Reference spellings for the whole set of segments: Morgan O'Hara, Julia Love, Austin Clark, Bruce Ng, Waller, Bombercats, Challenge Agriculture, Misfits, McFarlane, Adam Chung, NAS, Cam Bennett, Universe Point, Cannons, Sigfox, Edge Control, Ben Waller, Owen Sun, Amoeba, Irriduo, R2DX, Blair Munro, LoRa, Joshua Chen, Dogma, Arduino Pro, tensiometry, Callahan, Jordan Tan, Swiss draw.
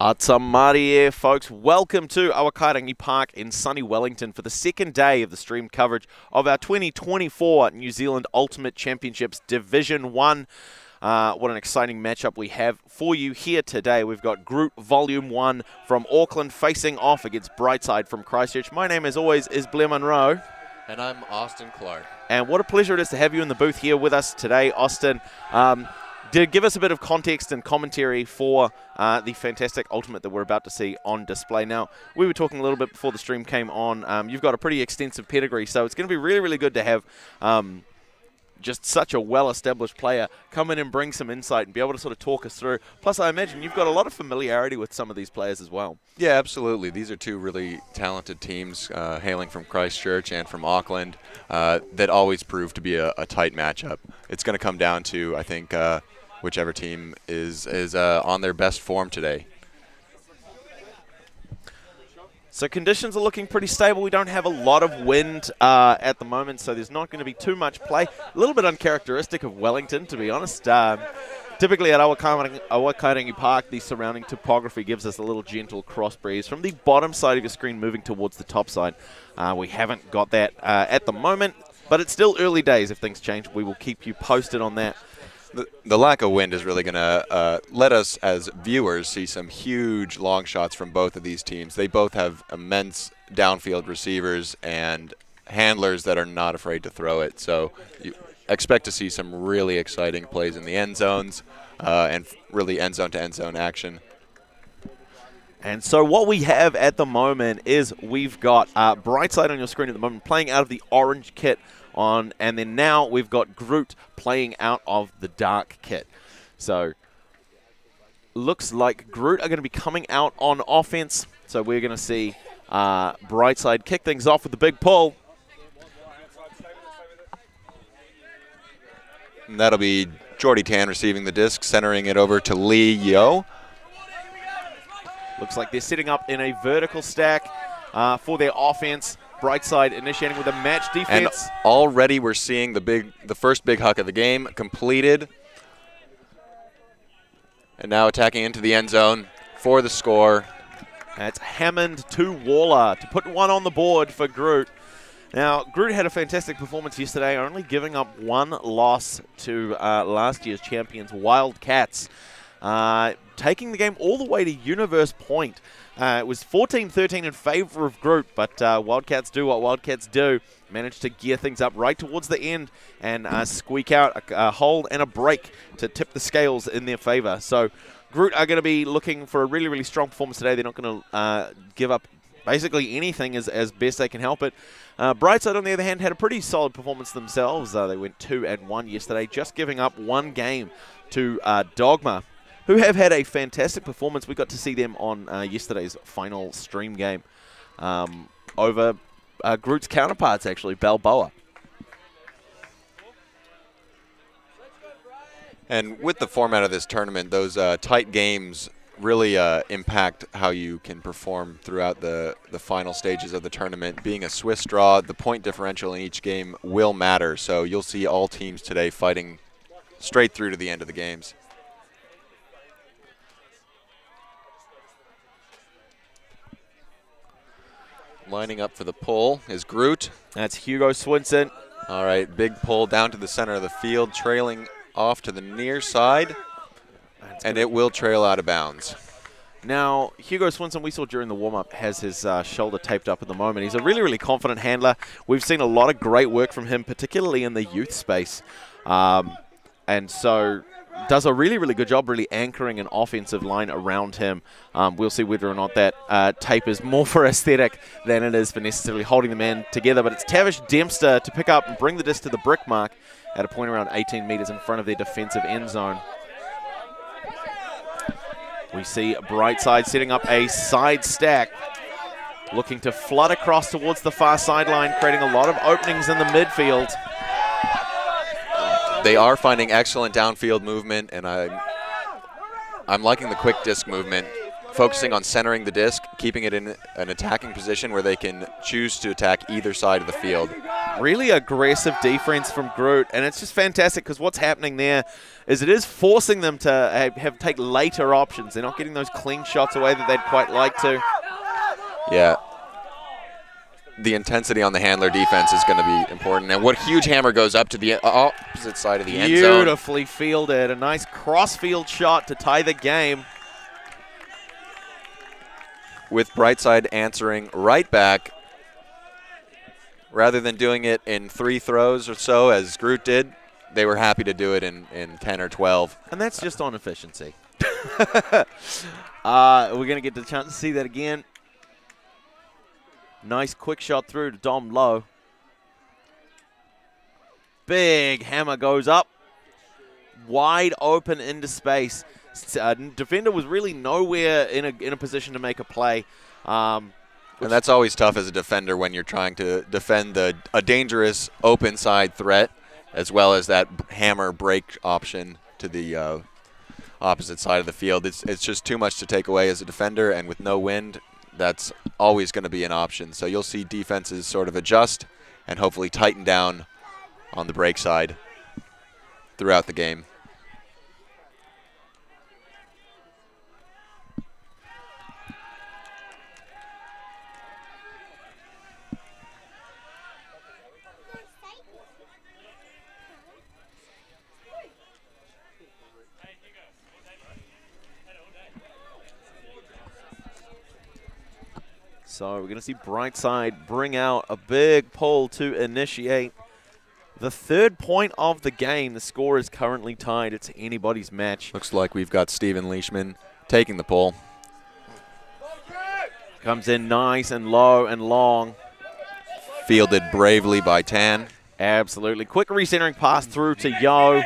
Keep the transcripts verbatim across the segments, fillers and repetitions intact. Atamarie, folks. Welcome to Awakairangi Park in sunny Wellington for the second day of the stream coverage of our twenty twenty-four New Zealand Ultimate Championships Division one. Uh, what an exciting matchup we have for you here today. We've got Groot Volume one from Auckland facing off against Brightside from Christchurch. My name, as always, is Blair Munro. And I'm Austin Clark. And what a pleasure it is to have you in the booth here with us today, Austin. Um, To give us a bit of context and commentary for uh, the fantastic Ultimate that we're about to see on display. Now, we were talking a little bit before the stream came on. Um, you've got a pretty extensive pedigree, so it's going to be really, really good to have um, just such a well-established player come in and bring some insight and be able to sort of talk us through. Plus, I imagine you've got a lot of familiarity with some of these players as well. Yeah, absolutely. These are two really talented teams uh, hailing from Christchurch and from Auckland uh, that always prove to be a, a tight matchup. It's going to come down to, I think, uh, whichever team is is uh, on their best form today. So conditions are looking pretty stable. We don't have a lot of wind uh, at the moment, so there's not going to be too much play. A little bit uncharacteristic of Wellington, to be honest. Um, typically at Awakairangi Park, the surrounding topography gives us a little gentle cross breeze from the bottom side of your screen moving towards the top side. Uh, we haven't got that uh, at the moment, but it's still early days. If things change, we will keep you posted on that. The, the lack of wind is really going to uh, let us as viewers see some huge long shots from both of these teams. They both have immense downfield receivers and handlers that are not afraid to throw it. So you expect to see some really exciting plays in the end zones uh, and really end zone to end zone action. And so what we have at the moment is we've got uh, Brightside on your screen at the moment playing out of the orange kit. On, and then now we've got Groot playing out of the dark kit. So looks like Groot are going to be coming out on offense. So we're going to see uh, Brightside kick things off with the big pull. And that'll be Jordy Tan receiving the disc, centering it over to Lee Yeo. Looks like they're setting up in a vertical stack uh, for their offense. Brightside initiating with a match defense. And already we're seeing the big, the first big huck of the game completed. And now attacking into the end zone for the score. That's Hammond to Waller to put one on the board for Groot. Now, Groot had a fantastic performance yesterday, only giving up one loss to uh, last year's champions, Wildcats. Uh, taking the game all the way to Universe Point. Uh, it was fourteen thirteen in favor of Groot, but uh, Wildcats do what Wildcats do. Managed to gear things up right towards the end and uh, squeak out a, a hold and a break to tip the scales in their favor. So Groot are going to be looking for a really, really strong performance today. They're not going to uh, give up basically anything as, as best they can help it. Uh, Brightside, on the other hand, had a pretty solid performance themselves. Uh, they went two and one yesterday, just giving up one game to uh, Dogma, who have had a fantastic performance. We got to see them on uh, yesterday's final stream game um, over uh, Groot's counterparts, actually, Balboa. And with the format of this tournament, those uh, tight games really uh, impact how you can perform throughout the, the final stages of the tournament. Being a Swiss draw, the point differential in each game will matter. So you'll see all teams today fighting straight through to the end of the games. Lining up for the pull is Groot. That's Hugo Swinson. All right, big pull down to the center of the field, trailing off to the near side, That's and it will trail out of bounds. Now, Hugo Swinson, we saw during the warm-up, has his uh, shoulder taped up at the moment. He's a really, really confident handler. We've seen a lot of great work from him, particularly in the youth space. Um, and so does a really, really good job really anchoring an offensive line around him. Um, we'll see whether or not that uh, tape is more for aesthetic than it is for necessarily holding the man together. But it's Tavish Dempster to pick up and bring the disc to the brick mark at a point around eighteen metres in front of their defensive end zone. We see Brightside setting up a side stack, looking to flood across towards the far sideline, creating a lot of openings in the midfield. They are finding excellent downfield movement, and I'm, I'm liking the quick disc movement, focusing on centering the disc, keeping it in an attacking position where they can choose to attack either side of the field. Really aggressive defense from Groot, and it's just fantastic because what's happening there is it is forcing them to have, have take later options. They're not getting those clean shots away that they'd quite like to. Yeah. The intensity on the handler defense is going to be important. And what huge hammer goes up to the opposite side of the end zone. Beautifully fielded. A nice cross-field shot to tie the game. With Brightside answering right back. Rather than doing it in three throws or so, as Groot did, they were happy to do it in, in ten or twelve. And that's just on efficiency. uh, we're going to get the chance to see that again. Nice quick shot through to Dom Low. Big hammer goes up. Wide open into space. Uh, defender was really nowhere in a, in a position to make a play. Um, and that's always tough as a defender when you're trying to defend the, a dangerous open side threat, as well as that hammer break option to the uh, opposite side of the field. It's, it's just too much to take away as a defender, and with no wind, that's always going to be an option. So you'll see defenses sort of adjust and hopefully tighten down on the break side throughout the game. So we're going to see Brightside bring out a big pull to initiate the third point of the game. The score is currently tied. It's anybody's match. Looks like we've got Stephen Leishman taking the pull. Comes in nice and low and long. Fielded bravely by Tan. Absolutely. Quick recentering pass through to Yeo.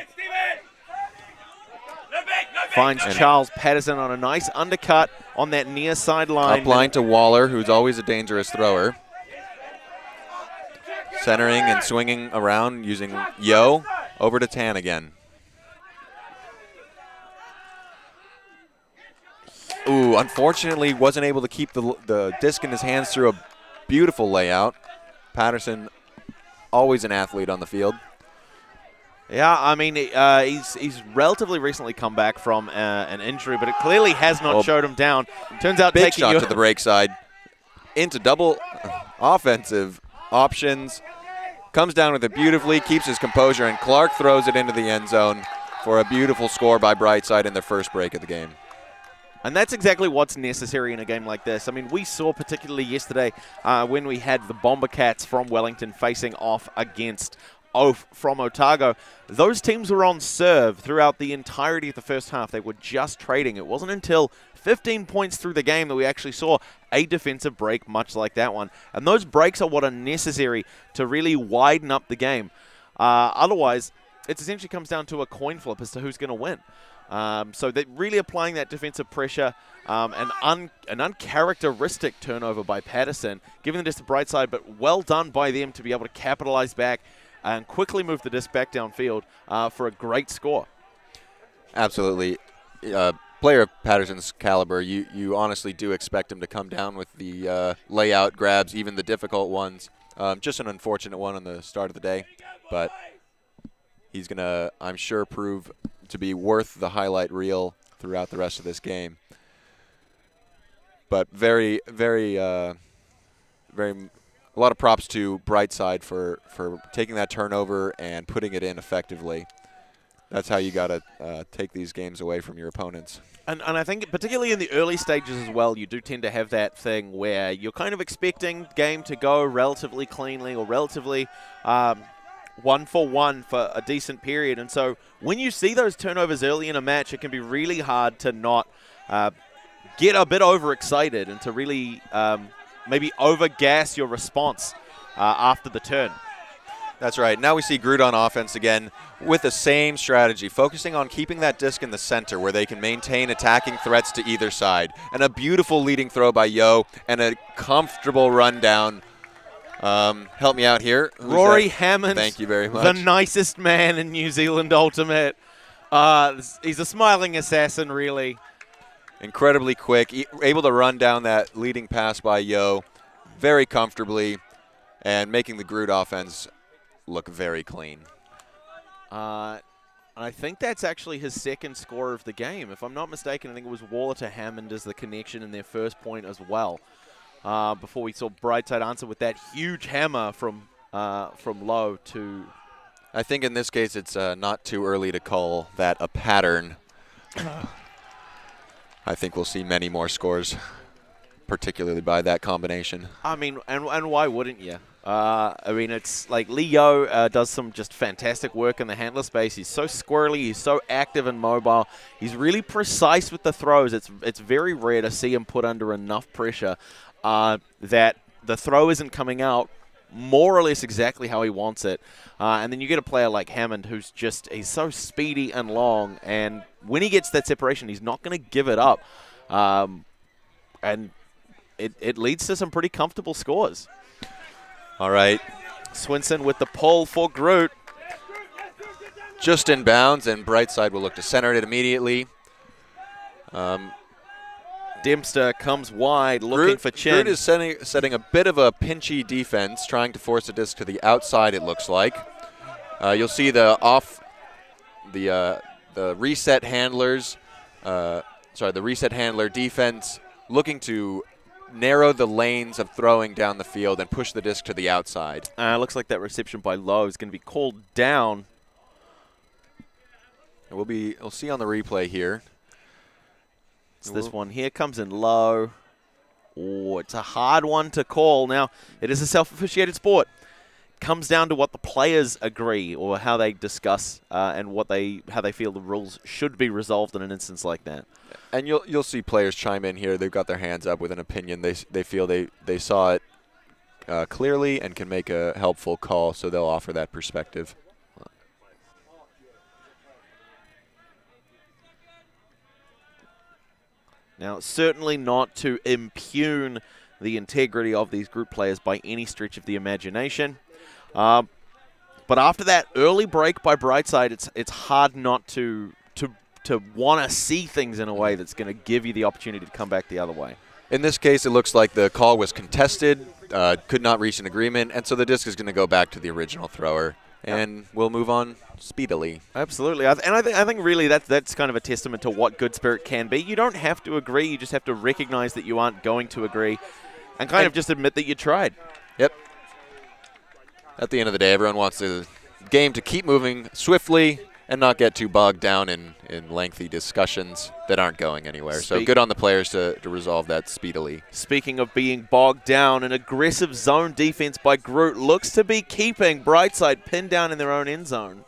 Finds and Charles Patterson on a nice undercut on that near sideline. Up line to Waller, who's always a dangerous thrower. Centering and swinging around using Yeo. Over to Tan again. Ooh, unfortunately wasn't able to keep the, the disc in his hands through a beautiful layout. Patterson, always an athlete on the field. Yeah, I mean, uh, he's he's relatively recently come back from uh, an injury, but it clearly has not well, showed him down. Turns out big taking shot to the break side, into double offensive options, comes down with it beautifully, keeps his composure, and Clark throws it into the end zone for a beautiful score by Brightside in their first break of the game. And that's exactly what's necessary in a game like this. I mean, we saw particularly yesterday uh, when we had the Bombercats from Wellington facing off against Oaf from Otago. Those teams were on serve throughout the entirety of the first half. They were just trading. It wasn't until fifteen points through the game that we actually saw a defensive break much like that one. And those breaks are what are necessary to really widen up the game. Uh, otherwise, it essentially comes down to a coin flip as to who's going to win. Um, so that really applying that defensive pressure, um, an, un an uncharacteristic turnover by Patterson, giving the disc to Brightside, but well done by them to be able to capitalize back and quickly move the disc back downfield uh, for a great score. Absolutely. Uh, player of Patterson's caliber, you, you honestly do expect him to come down with the uh, layout grabs, even the difficult ones. Um, just an unfortunate one on the start of the day, but he's going to, I'm sure, prove to be worth the highlight reel throughout the rest of this game. But very, very, uh, very... a lot of props to Brightside for, for taking that turnover and putting it in effectively. That's how you got to uh, take these games away from your opponents. And, and I think particularly in the early stages as well, you do tend to have that thing where you're kind of expecting game to go relatively cleanly or relatively um, one for one for a decent period. And so when you see those turnovers early in a match, it can be really hard to not uh, get a bit overexcited and to really... Um, maybe over-gas your response uh, after the turn. That's right. Now we see Groot on offense again with the same strategy, focusing on keeping that disc in the center where they can maintain attacking threats to either side. And a beautiful leading throw by Yeo and a comfortable rundown. Um, help me out here. Who's Rory that? Hammond. Thank you very much. The nicest man in New Zealand Ultimate. Uh, he's a smiling assassin, really. Incredibly quick, e able to run down that leading pass by Yeo very comfortably and making the Groot offense look very clean. Uh, I think that's actually his second score of the game. If I'm not mistaken, I think it was Waller to Hammond as the connection in their first point as well. Uh, before we saw Brightside answer with that huge hammer from uh, from Lowe to... I think in this case it's uh, not too early to call that a pattern. I think we'll see many more scores, particularly by that combination. I mean, and, and why wouldn't you? Uh, I mean, it's like Lee Yeo uh, does some just fantastic work in the handler space. He's so squirrely. He's so active and mobile. He's really precise with the throws. It's it's very rare to see him put under enough pressure uh, that the throw isn't coming out more or less exactly how he wants it. Uh, and then you get a player like Hammond who's just, he's so speedy and long. And when he gets that separation, he's not going to give it up. Um, and it, it leads to some pretty comfortable scores. All right. Swinson with the pull for Groot. Just in bounds, and Brightside will look to center it immediately. Um, Dempster comes wide, looking Groot, for Chin. Groot is setting, setting a bit of a pinchy defense, trying to force a disc to the outside, it looks like. Uh, you'll see the off, the, uh, the reset handlers, uh, sorry, the reset handler defense looking to narrow the lanes of throwing down the field and push the disc to the outside. Uh, looks like that reception by Lowe is going to be called down. And we'll be, we'll see on the replay here. It's this one here, comes in low. Oh, it's a hard one to call. Now, it is a self-officiated sport. It comes down to what the players agree or how they discuss uh, and what they how they feel the rules should be resolved in an instance like that. And you'll you'll see players chime in here. They've got their hands up with an opinion. They they feel they they saw it uh, clearly and can make a helpful call, so they'll offer that perspective. Now, certainly not to impugn the integrity of these group players by any stretch of the imagination. Um, but after that early break by Brightside, it's it's hard not to to to want to see things in a way that's going to give you the opportunity to come back the other way. In this case, it looks like the call was contested, uh, could not reach an agreement, and so the disc is going to go back to the original thrower. And we'll move on speedily. Absolutely. I th and I, th I think really that, that's kind of a testament to what good spirit can be. You don't have to agree. You just have to recognize that you aren't going to agree and kind and of just admit that you tried. Yep. At the end of the day, everyone wants the game to keep moving swiftly and not get too bogged down in, in lengthy discussions that aren't going anywhere. Speak so good on the players to, to resolve that speedily. Speaking of being bogged down, an aggressive zone defense by Groot looks to be keeping Brightside pinned down in their own end zone.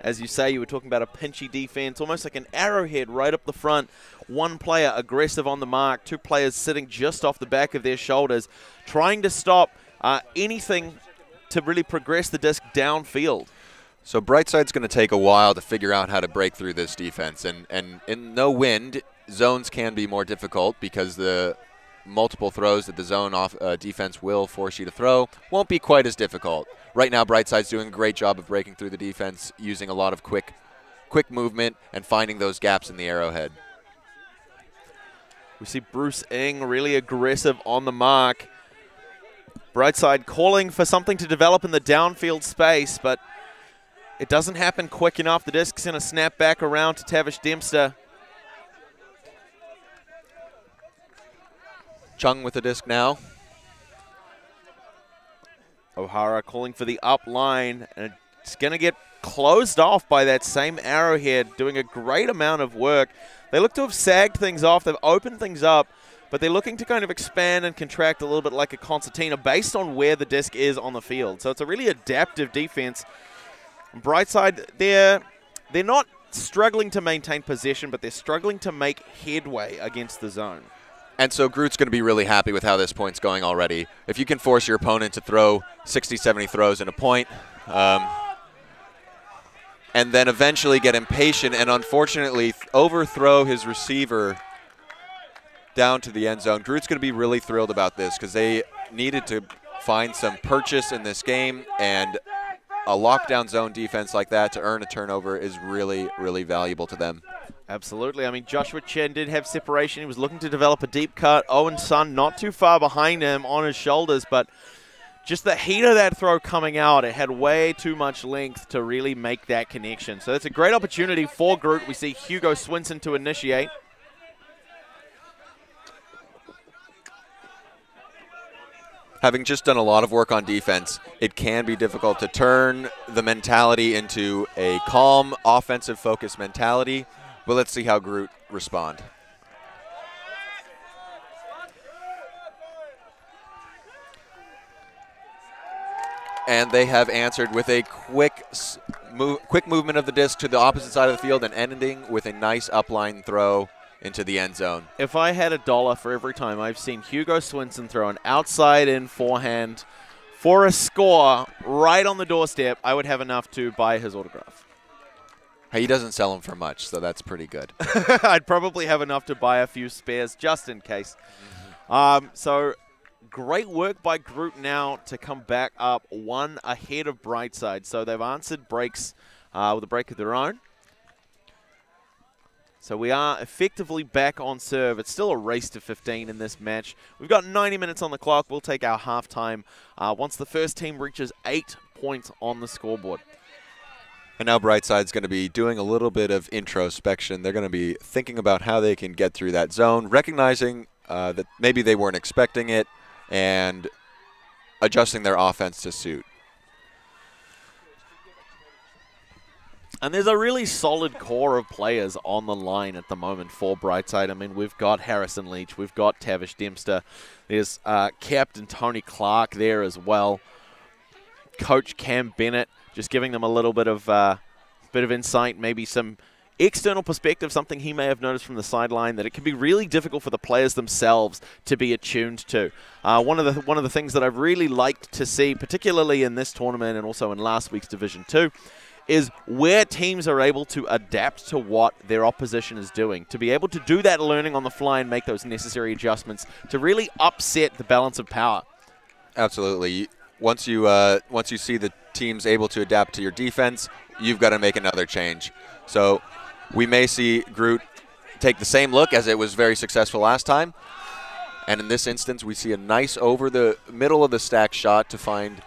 As you say, you were talking about a pinchy defense, almost like an arrowhead right up the front. One player aggressive on the mark, two players sitting just off the back of their shoulders, trying to stop uh, anything to really progress the disc downfield. So Brightside's going to take a while to figure out how to break through this defense. And, and in no wind, zones can be more difficult because the multiple throws that the zone off uh, defense will force you to throw won't be quite as difficult. Right now, Brightside's doing a great job of breaking through the defense, using a lot of quick, quick movement and finding those gaps in the arrowhead. We see Bruce Ng really aggressive on the mark. Brightside calling for something to develop in the downfield space, but it doesn't happen quick enough. The disc's going to snap back around to Tavish Dempster. Chung with the disc now. O'Hara calling for the up line, and it's going to get closed off by that same arrowhead, doing a great amount of work. They look to have sagged things off. They've opened things up, but they're looking to kind of expand and contract a little bit like a concertina based on where the disc is on the field. So it's a really adaptive defense. Brightside, they're, they're not struggling to maintain possession, but they're struggling to make headway against the zone. And so Groot's going to be really happy with how this point's going already. If you can force your opponent to throw sixty, seventy throws in a point, um, and then eventually get impatient and unfortunately overthrow his receiver down to the end zone. Groot's going to be really thrilled about this because they needed to find some purchase in this game, and a lockdown zone defense like that to earn a turnover is really, really valuable to them. Absolutely. I mean, Joshua Chen did have separation. He was looking to develop a deep cut. Owen Sun not too far behind him on his shoulders, but just the heat of that throw coming out, it had way too much length to really make that connection. So that's a great opportunity for Groot. We see Hugo Swinson to initiate. Having just done a lot of work on defense, it can be difficult to turn the mentality into a calm, offensive-focused mentality. But let's see how Groot respond. And they have answered with a quick move, quick movement of the disc to the opposite side of the field and ending with a nice upline throw into the end zone. If I had a dollar for every time I've seen Hugo Swinson throw an outside-in forehand for a score right on the doorstep, I would have enough to buy his autograph. He doesn't sell them for much, so that's pretty good. I'd probably have enough to buy a few spares just in case. Mm-hmm. um, so great work by Groot now to come back up one ahead of Brightside. So they've answered breaks uh, with a break of their own. So we are effectively back on serve. It's still a race to fifteen in this match. We've got ninety minutes on the clock. We'll take our halftime uh, once the first team reaches eight points on the scoreboard. And now Brightside's going to be doing a little bit of introspection. They're going to be thinking about how they can get through that zone, recognizing uh, that maybe they weren't expecting it, and adjusting their offense to suit. And there's a really solid core of players on the line at the moment for Brightside. I mean, we've got Harrison Leach. We've got Tavish Dempster. There's uh, Captain Tony Clark there as well. Coach Cam Bennett, just giving them a little bit of, uh, bit of insight, maybe some external perspective, something he may have noticed from the sideline, that it can be really difficult for the players themselves to be attuned to. Uh, one of the one of the things that I've really liked to see, particularly in this tournament and also in last week's Division two, is where teams are able to adapt to what their opposition is doing, to be able to do that learning on the fly and make those necessary adjustments to really upset the balance of power. Absolutely. Once you, uh, once you see the teams able to adapt to your defense, you've got to make another change. So we may see Groot take the same look as it was very successful last time. And in this instance, we see a nice over the middle of the stack shot to find...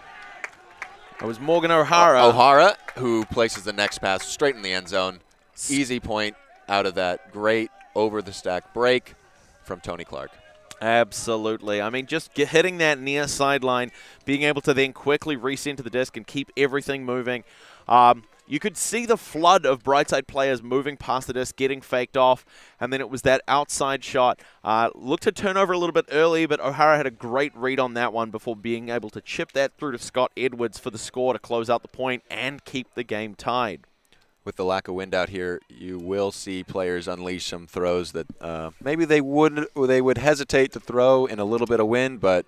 It was Morgan O'Hara. O'Hara, who places the next pass straight in the end zone. Easy point out of that great over-the-stack break from Tony Clark. Absolutely. I mean, just get hitting that near sideline, being able to then quickly re-center the disc and keep everything moving. Um, you could see the flood of Brightside players moving past the disc, getting faked off, and then it was that outside shot. Uh, looked to turn over a little bit early, but O'Hara had a great read on that one before being able to chip that through to Scott Edwards for the score to close out the point and keep the game tied. With the lack of wind out here, you will see players unleash some throws that uh, maybe they would, they would hesitate to throw in a little bit of wind, but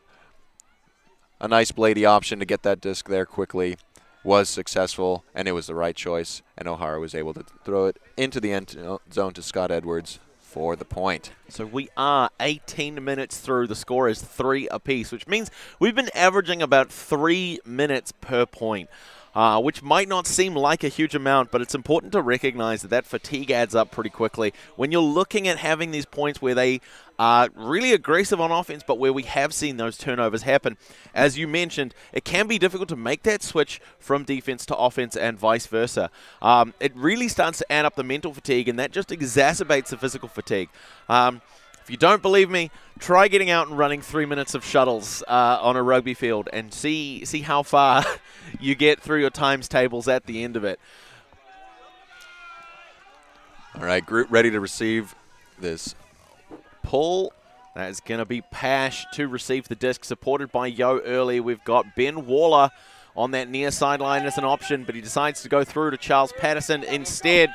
a nice bladey option to get that disc there quickly was successful, and it was the right choice, and O'Hara was able to throw it into the end zone to Scott Edwards for the point. So we are eighteen minutes through. The score is three apiece, which means we've been averaging about three minutes per point, uh, which might not seem like a huge amount, but it's important to recognize that that fatigue adds up pretty quickly. When you're looking at having these points where they Uh, really aggressive on offense, but where we have seen those turnovers happen, as you mentioned, it can be difficult to make that switch from defense to offense and vice versa. Um, it really starts to add up the mental fatigue, and that just exacerbates the physical fatigue. Um, if you don't believe me, try getting out and running three minutes of shuttles uh, on a rugby field and see, see how far you get through your times tables at the end of it. All right, Groot ready to receive this pull. That is going to be Pash to receive the disc, supported by Yeo early. We've got Ben Waller on that near sideline as an option, but he decides to go through to Charles Patterson instead.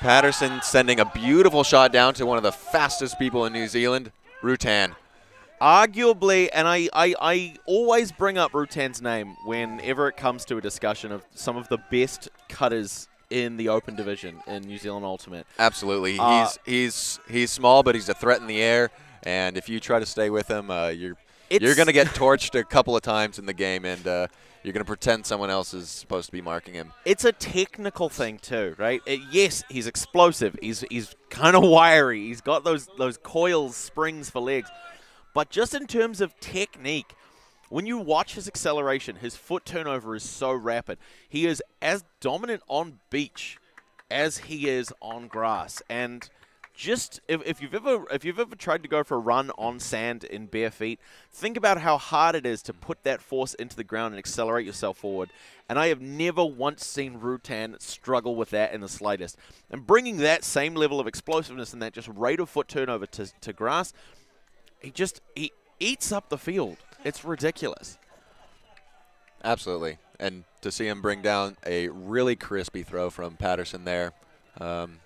Patterson sending a beautiful shot down to one of the fastest people in New Zealand, Rutan. Arguably, and I, I, I always bring up Rutan's name whenever it comes to a discussion of some of the best cutters in the open division in New Zealand Ultimate. Absolutely. Uh, he's he's he's small, but he's a threat in the air, and if you try to stay with him, uh, you're It's you're going to get torched a couple of times in the game, and uh, you're going to pretend someone else is supposed to be marking him. It's a technical thing too, right? It, yes, he's explosive. He's he's kind of wiry. He's got those those coils, springs for legs. But just in terms of technique, when you watch his acceleration, his foot turnover is so rapid. He is as dominant on beach as he is on grass. And just if, if you've ever if you've ever tried to go for a run on sand in bare feet, think about how hard it is to put that force into the ground and accelerate yourself forward. And I have never once seen Rutan struggle with that in the slightest. And bringing that same level of explosiveness and that just rate of foot turnover to, to grass, he just he eats up the field. It's ridiculous. Absolutely. And to see him bring down a really crispy throw from Patterson there, um,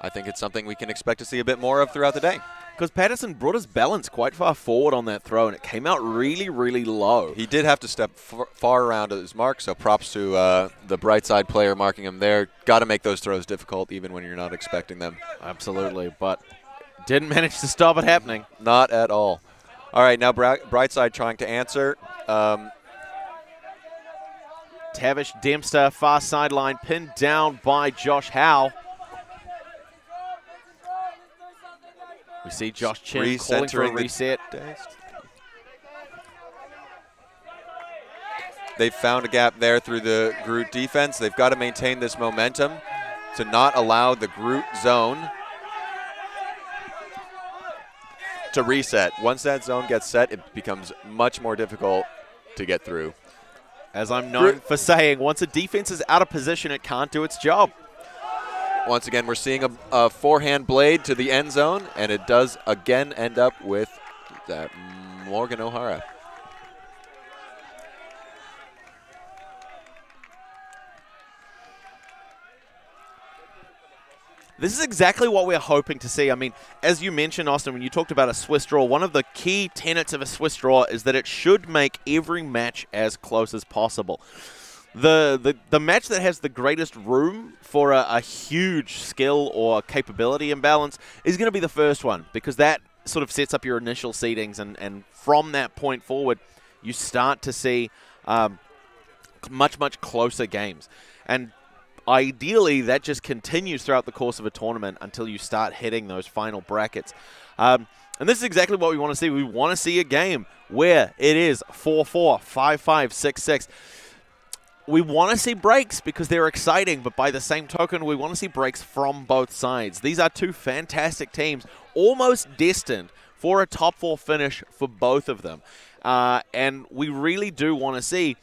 I think it's something we can expect to see a bit more of throughout the day. Because Patterson brought his balance quite far forward on that throw, and it came out really, really low. He did have to step f far around at his mark, so props to uh, the Brightside player marking him there. Got to make those throws difficult even when you're not expecting them. Absolutely, but didn't manage to stop it happening. Not at all. All right, now Bra Brightside trying to answer. Um, Tavish Dempster, far sideline, pinned down by Josh Howe. We see Josh Chin calling for a reset. They've found a gap there through the Groot defense. They've got to maintain this momentum to not allow the Groot zone to reset. Once that zone gets set, it becomes much more difficult to get through. As I'm known Groot. for saying, once a defense is out of position, it can't do its job. Once again, we're seeing a, a forehand blade to the end zone, and it does again end up with that Morgan O'Hara. This is exactly what we're hoping to see. I mean, as you mentioned, Austin, when you talked about a Swiss draw, one of the key tenets of a Swiss draw is that it should make every match as close as possible. The, the, the match that has the greatest room for a, a huge skill or capability imbalance is going to be the first one, because that sort of sets up your initial seedings, and, and from that point forward, you start to see um, much, much closer games. And ideally, that just continues throughout the course of a tournament until you start hitting those final brackets. Um, and this is exactly what we want to see. We want to see a game where it is four four, five five, six six. We want to see breaks because they're exciting, but by the same token, we want to see breaks from both sides. These are two fantastic teams, almost destined for a top four finish for both of them. Uh, and we really do want to see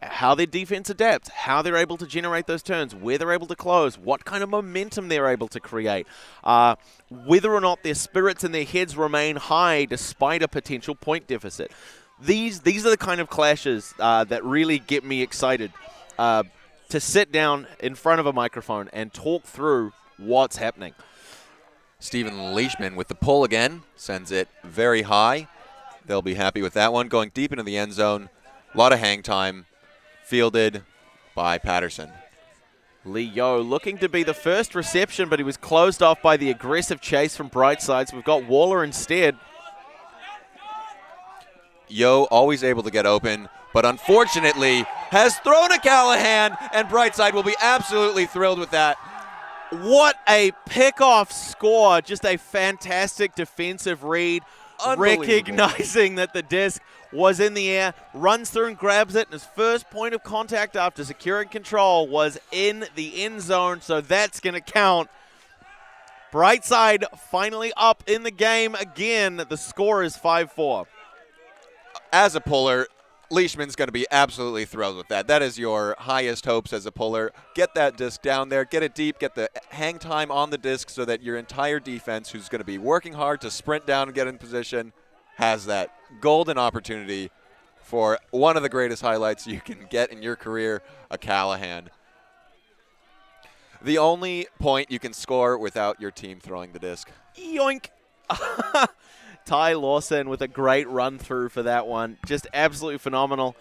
how their defense adapts, how they're able to generate those turns, where they're able to close, what kind of momentum they're able to create, uh, whether or not their spirits and their heads remain high despite a potential point deficit. These these are the kind of clashes uh, that really get me excited uh, to sit down in front of a microphone and talk through what's happening. Stephen Leishman with the pull again, sends it very high. They'll be happy with that one. Going deep into the end zone, a lot of hang time, fielded by Patterson. Lee Yeo looking to be the first reception, but he was closed off by the aggressive chase from Brightside, so we've got Waller instead. Yeo always able to get open, but unfortunately has thrown a Callahan, and Brightside will be absolutely thrilled with that. What a pickoff score. Just a fantastic defensive read, recognizing that the disc was in the air, runs through and grabs it, and his first point of contact after securing control was in the end zone, so that's going to count. Brightside finally up in the game again. The score is five four. As a puller, Leishman's going to be absolutely thrilled with that. That is your highest hopes as a puller. Get that disc down there, get it deep, get the hang time on the disc so that your entire defense, who's going to be working hard to sprint down and get in position, has that golden opportunity for one of the greatest highlights you can get in your career, a Callahan. The only point you can score without your team throwing the disc. Yoink! Ty Lawson with a great run-through for that one. Just absolutely phenomenal.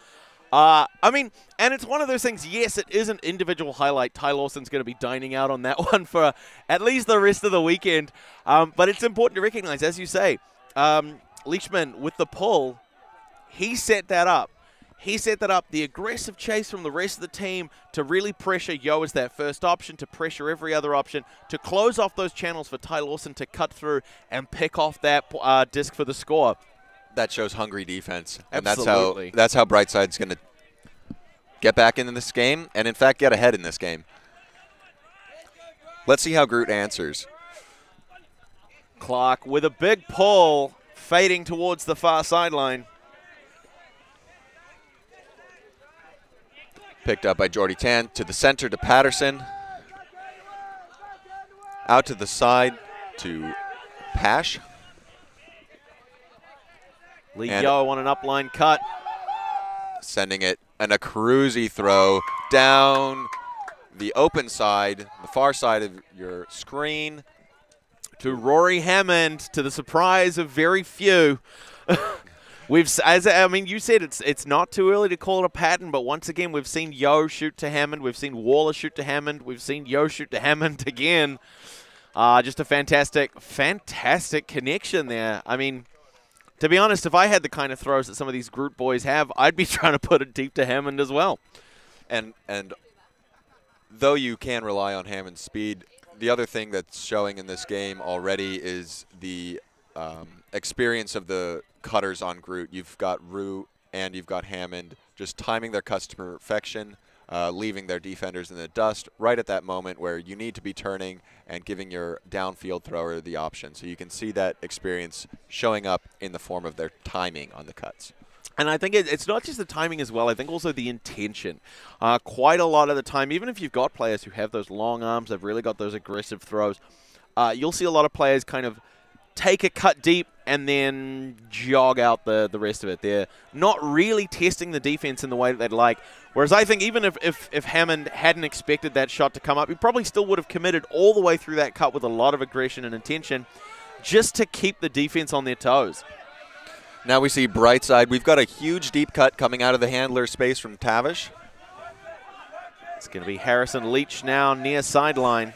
Uh, I mean, and it's one of those things, yes, it is an individual highlight. Ty Lawson's going to be dining out on that one for at least the rest of the weekend. Um, but it's important to recognize, as you say, um, Leishman with the pull. He set that up. He set that up. The aggressive chase from the rest of the team to really pressure Yeo as that first option, to pressure every other option, to close off those channels for Ty Lawson to cut through and pick off that uh, disc for the score. That shows hungry defense. And Absolutely. that's how, that's how Brightside's going to get back into this game and, in fact, get ahead in this game. Let's see how Groot answers. Clark with a big pull, fading towards the far sideline. Picked up by Jordy Tan to the center to Patterson. Out to the side to Pash. Lee Yeo on an upline cut. Sending it an Akaruzi throw down the open side, the far side of your screen. To Rory Hammond, to the surprise of very few. We've, as I mean, you said it's it's not too early to call it a pattern, but once again, we've seen Yeo shoot to Hammond, we've seen Waller shoot to Hammond, we've seen Yeo shoot to Hammond again. Uh, just a fantastic, fantastic connection there. I mean, to be honest, if I had the kind of throws that some of these Groot boys have, I'd be trying to put it deep to Hammond as well. And and though you can rely on Hammond's speed, the other thing that's showing in this game already is the um, experience of the cutters on Groot. You've got Rue and you've got Hammond just timing their cuts to perfection, uh, leaving their defenders in the dust right at that moment where you need to be turning and giving your downfield thrower the option. So you can see that experience showing up in the form of their timing on the cuts. And I think it, it's not just the timing as well, I think also the intention. Uh, quite a lot of the time, even if you've got players who have those long arms, they've really got those aggressive throws, uh, you'll see a lot of players kind of take a cut deep and then jog out the, the rest of it. They're not really testing the defense in the way that they'd like. Whereas I think even if, if, if Hammond hadn't expected that shot to come up, he probably still would have committed all the way through that cut with a lot of aggression and intention just to keep the defense on their toes. Now we see Brightside. We've got a huge deep cut coming out of the handler space from Tavish. It's going to be Harrison Leach now near sideline.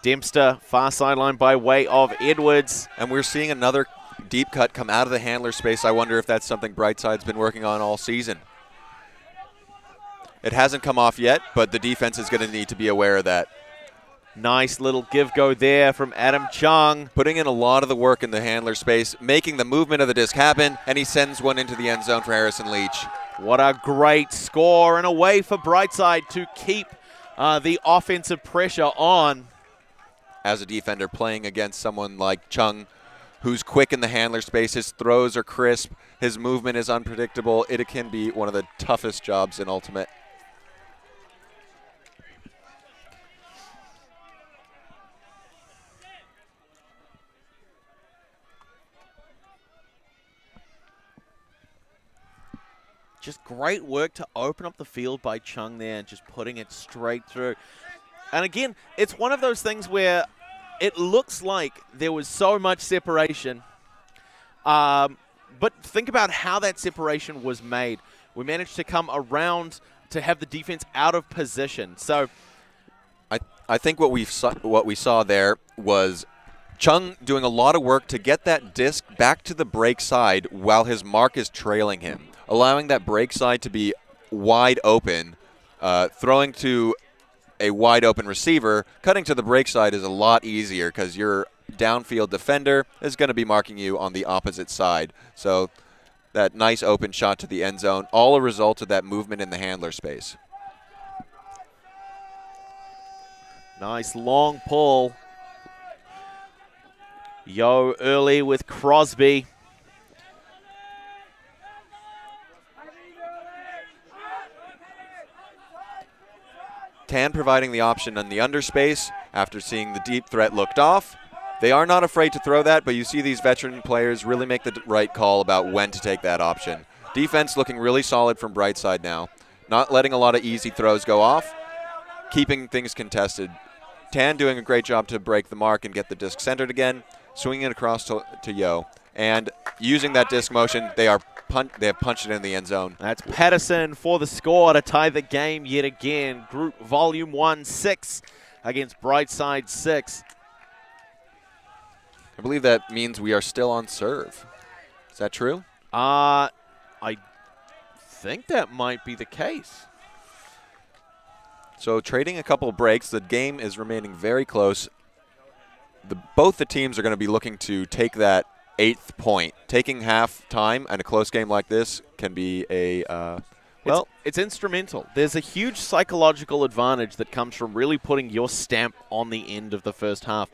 Dempster, far sideline by way of Edwards. And we're seeing another deep cut come out of the handler space. I wonder if that's something Brightside's been working on all season. It hasn't come off yet, but the defense is going to need to be aware of that. Nice little give-go there from Adam Chung. Putting in a lot of the work in the handler space, making the movement of the disc happen, and he sends one into the end zone for Harrison Leach. What a great score and a way for Brightside to keep uh, the offensive pressure on. As a defender playing against someone like Chung, who's quick in the handler space, his throws are crisp, his movement is unpredictable, it can be one of the toughest jobs in Ultimate. Just great work to open up the field by Chung there and just putting it straight through. And again, it's one of those things where it looks like there was so much separation. Um, but think about how that separation was made. We managed to come around to have the defense out of position. So I, I think what, we've saw, what we saw there was Chung doing a lot of work to get that disc back to the break side while his mark is trailing him, allowing that break side to be wide open, uh, throwing to a wide open receiver. Cutting to the break side is a lot easier because your downfield defender is going to be marking you on the opposite side. So that nice open shot to the end zone, all a result of that movement in the handler space. Nice long pull. Yeo early with Crosby. Tan providing the option on the underspace after seeing the deep threat looked off. They are not afraid to throw that, but you see these veteran players really make the right call about when to take that option. Defense looking really solid from Brightside now. Not letting a lot of easy throws go off, keeping things contested. Tan doing a great job to break the mark and get the disc centered again. Swinging it across to, to Yeo. And using that disc motion, they are pun they have punched it in the end zone. That's Patterson for the score to tie the game yet again. Group Volume one, six against Brightside six. I believe that means we are still on serve. Is that true? Uh, I think that might be the case. So trading a couple of breaks, the game is remaining very close. The, both the teams are going to be looking to take that eighth point. Taking half time and a close game like this can be a, uh, well. It's, it's instrumental. There's a huge psychological advantage that comes from really putting your stamp on the end of the first half.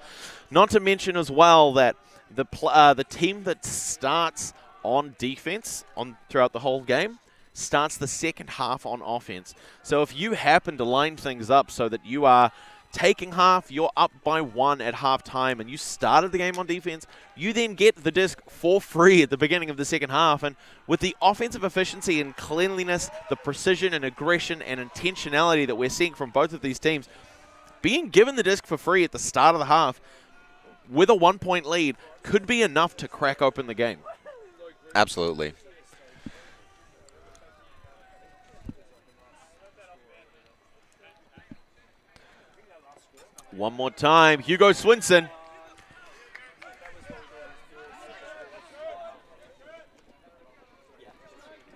Not to mention as well that the, pl uh, the team that starts on defense on throughout the whole game starts the second half on offense. So if you happen to line things up so that you are taking half, you're up by one at halftime, and you started the game on defense, you then get the disc for free at the beginning of the second half. And with the offensive efficiency and cleanliness, the precision and aggression and intentionality that we're seeing from both of these teams, being given the disc for free at the start of the half with a one-point lead could be enough to crack open the game. Absolutely. One more time, Hugo Swinson.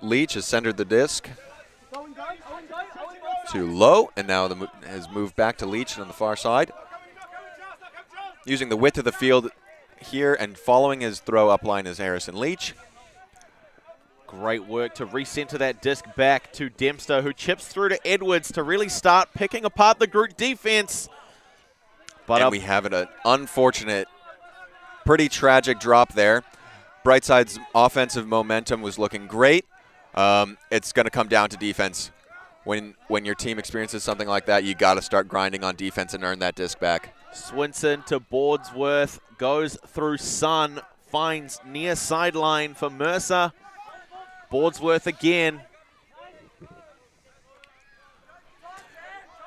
Leach has centered the disc to low, and now the mo has moved back to Leach on the far side. Using the width of the field here and following his throw up line is Harrison Leach. Great work to recenter that disc back to Dempster, who chips through to Edwards to really start picking apart the Groot defense. But and we have an unfortunate, pretty tragic drop there. Brightside's offensive momentum was looking great. Um, it's going to come down to defense. When when your team experiences something like that, you got to start grinding on defense and earn that disc back. Swinson to Boardsworth, goes through Sun, finds near sideline for Mercer. Boardsworth again.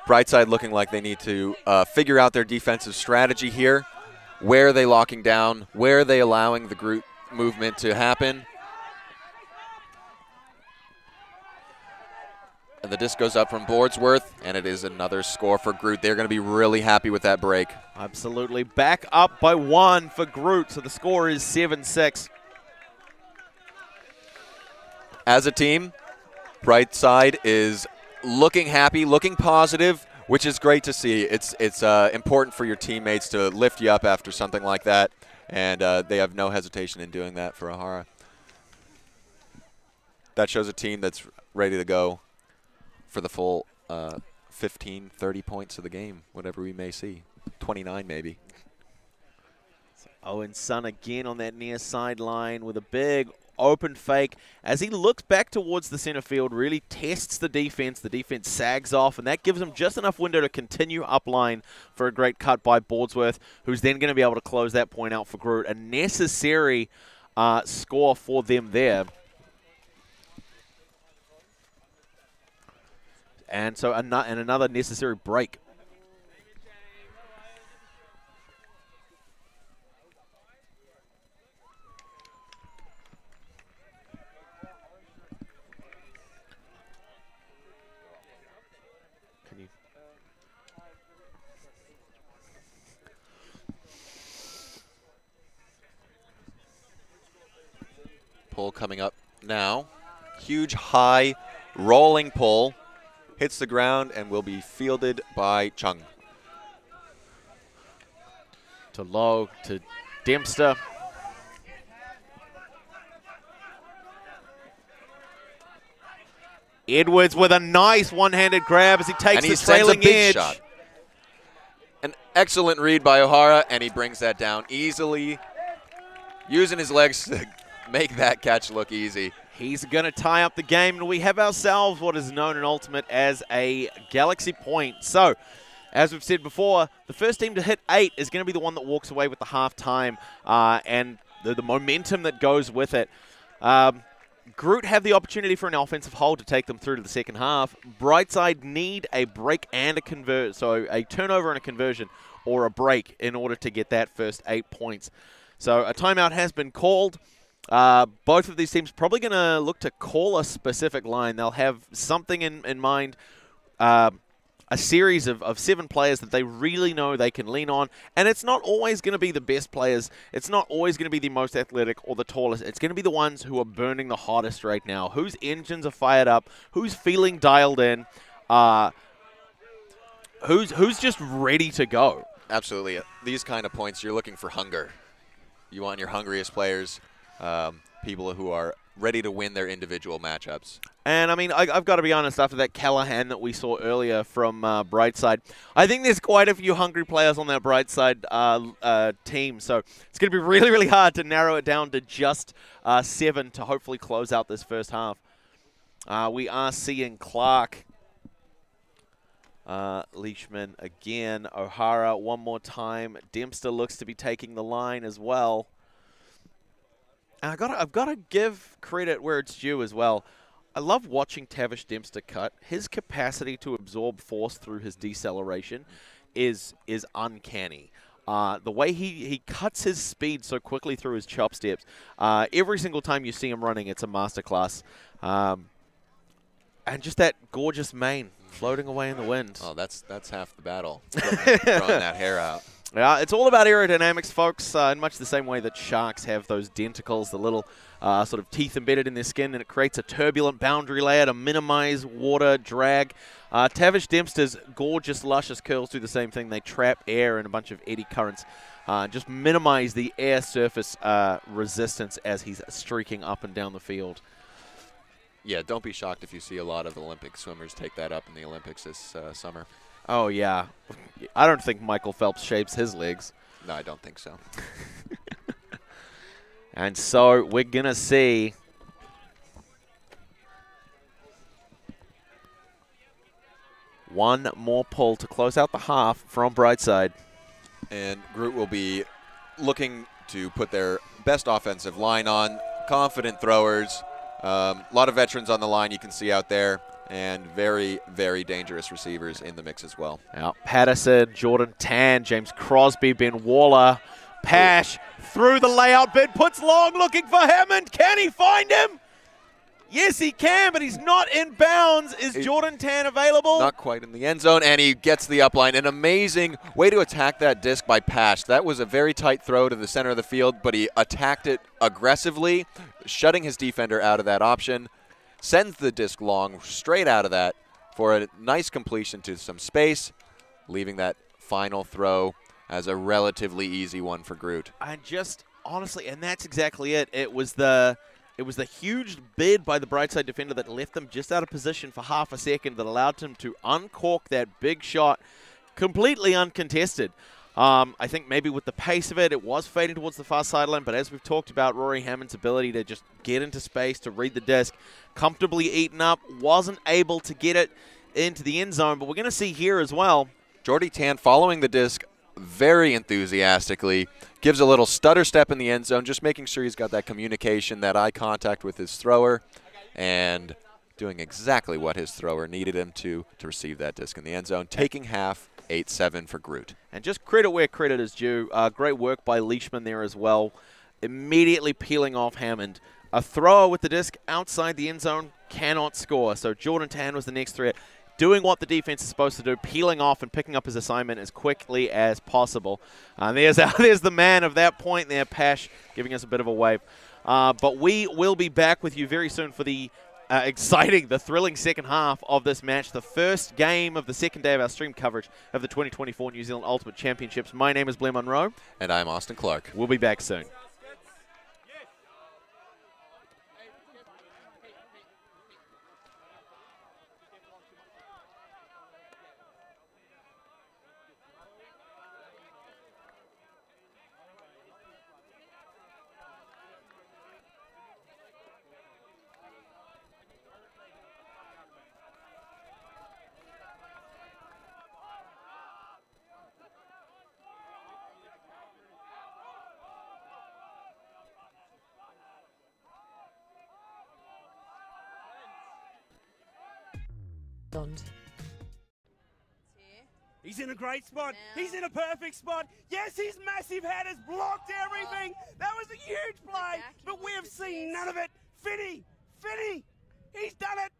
Brightside looking like they need to uh, figure out their defensive strategy here. Where are they locking down? Where are they allowing the group movement to happen? And the disc goes up from Boardsworth, and it is another score for Groot. They're going to be really happy with that break. Absolutely. Back up by one for Groot, so the score is seven six. As a team, Brightside is looking happy, looking positive, which is great to see. It's it's uh, important for your teammates to lift you up after something like that, and uh, they have no hesitation in doing that for O'Hara. That shows a team that's ready to go for the full uh, fifteen, thirty points of the game, whatever we may see, twenty-nine maybe. So Owen Sun again on that near sideline with a big open fake as he looks back towards the center field, really tests the defense. The defense sags off, and that gives him just enough window to continue up line for a great cut by Boardsworth, who's then going to be able to close that point out for Groot. A necessary uh, score for them there. And so an and another necessary break. Pull coming up now. Huge high rolling pull. Hits the ground and will be fielded by Chung. To Lowe, to Dempster. Edwards with a nice one-handed grab as he takes the trailing edge. Shot. An excellent read by O'Hara, and he brings that down easily. Using his legs to make that catch look easy. He's going to tie up the game, and we have ourselves what is known in Ultimate as a Galaxy Point. So, as we've said before, the first team to hit eight is going to be the one that walks away with the halftime uh, and the, the momentum that goes with it. Um, Groot have the opportunity for an offensive hold to take them through to the second half. Brightside need a break and a convert, so a turnover and a conversion or a break in order to get that first eight points. So, a timeout has been called. Uh, both of these teams probably going to look to call a specific line. They'll have something in, in mind, uh, a series of, of seven players that they really know they can lean on. And it's not always going to be the best players. It's not always going to be the most athletic or the tallest. It's going to be the ones who are burning the hardest right now, whose engines are fired up, who's feeling dialed in, uh, who's, who's just ready to go. Absolutely. At these kind of points, you're looking for hunger. You want your hungriest players, um, people who are ready to win their individual matchups. And, I mean, I, I've got to be honest, after that Callahan that we saw earlier from uh, Brightside, I think there's quite a few hungry players on that Brightside uh, uh, team. So it's going to be really, really hard to narrow it down to just uh, seven to hopefully close out this first half. Uh, we are seeing Clark, uh, Leishman again, O'Hara one more time. Dempster looks to be taking the line as well. And I gotta, I've got to give credit where it's due as well. I love watching Tavish Dempster cut. His capacity to absorb force through his deceleration is is uncanny. Uh, the way he, he cuts his speed so quickly through his chop steps, uh, every single time you see him running, it's a masterclass. Um, and just that gorgeous mane floating away in the wind. Oh, that's, that's half the battle, throwing that hair out. Yeah, it's all about aerodynamics, folks, uh, in much the same way that sharks have those denticles, the little uh, sort of teeth embedded in their skin, and it creates a turbulent boundary layer to minimize water drag. Uh, Tavish Dempster's gorgeous, luscious curls do the same thing. They trap air in a bunch of eddy currents, uh, just minimize the air surface uh, resistance as he's streaking up and down the field. Yeah, don't be shocked if you see a lot of Olympic swimmers take that up in the Olympics this uh, summer. Oh, yeah. I don't think Michael Phelps shapes his legs. No, I don't think so. And so we're going to see one more pull to close out the half from Brightside. And Groot will be looking to put their best offensive line on, confident throwers, a um, lot of veterans on the line you can see out there. And very, very dangerous receivers in the mix as well. Now, Patterson, Jordan Tan, James Crosby, Ben Waller, Pash through the layout bid, puts long, looking for Hammond. Can he find him? Yes, he can, but he's not in bounds. Is it, Jordan Tan available? Not quite in the end zone, and he gets the upline. An amazing way to attack that disc by Pash. That was a very tight throw to the center of the field, but he attacked it aggressively, shutting his defender out of that option. Sends the disc long straight out of that for a nice completion to some space, leaving that final throw as a relatively easy one for Groot. And just honestly, and that's exactly it. It was the it was the huge bid by the Brightside defender that left them just out of position for half a second that allowed him to uncork that big shot completely uncontested. Um, I think maybe with the pace of it, it was fading towards the far sideline, but as we've talked about, Rory Hammond's ability to just get into space, to read the disc, comfortably eaten up, wasn't able to get it into the end zone, but we're going to see here as well. Jordy Tan following the disc very enthusiastically, gives a little stutter step in the end zone, just making sure he's got that communication, that eye contact with his thrower, and doing exactly what his thrower needed him to to receive that disc in the end zone, taking half. eight seven for Groot. And just credit where credit is due. Uh, great work by Leishman there as well. Immediately peeling off Hammond. A thrower with the disc outside the end zone cannot score. So Jordan Tan was the next threat. Doing what the defense is supposed to do, peeling off and picking up his assignment as quickly as possible. And there's, our, there's the man of that point there, Pash, giving us a bit of a wave. Uh, but we will be back with you very soon for the Uh, exciting, the thrilling second half of this match, the first game of the second day of our stream coverage of the twenty twenty-four New Zealand Ultimate Championships. My name is Blair Munro. And I'm Austin Clark. We'll be back soon. He's in a great spot. Now. He's in a perfect spot. Yes, his massive hat has blocked everything. Oh. That was a huge play, but we have seen none of it. Finny, Finny, he's done it.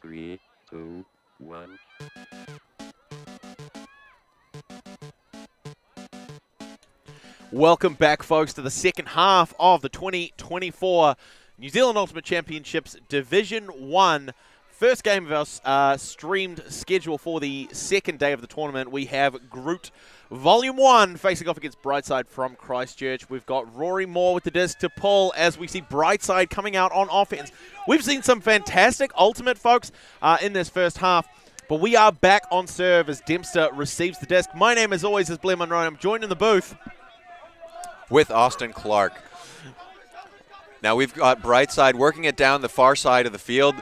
three, two, one. Welcome back, folks, to the second half of the twenty twenty-four New Zealand Ultimate Championships Division one. First game of our uh, streamed schedule for the second day of the tournament. We have Groot Volume one facing off against Brightside from Christchurch. We've got Rory Moore with the disc to pull as we see Brightside coming out on offense. We've seen some fantastic Ultimate, folks, uh, in this first half. But we are back on serve as Dempster receives the disc. My name, as always, is Blair Munro. I'm joined in the booth with Austin Clark. Now we've got Brightside working it down the far side of the field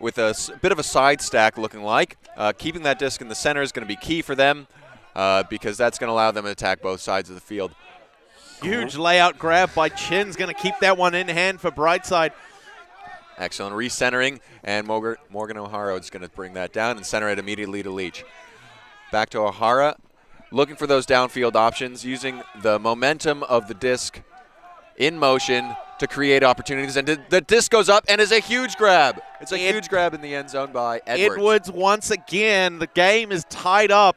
with a s bit of a side stack looking like. Uh, keeping that disc in the center is going to be key for them uh, because that's going to allow them to attack both sides of the field. Huge layout grab by Chin's going to keep that one in hand for Brightside. Excellent recentering, and Morgan, Morgan O'Hara is going to bring that down and center it immediately to Leach. Back to O'Hara. Looking for those downfield options, using the momentum of the disc in motion to create opportunities. And the disc goes up and is a huge grab. It's a Ed huge grab in the end zone by Edwards. Edwards once again. The game is tied up.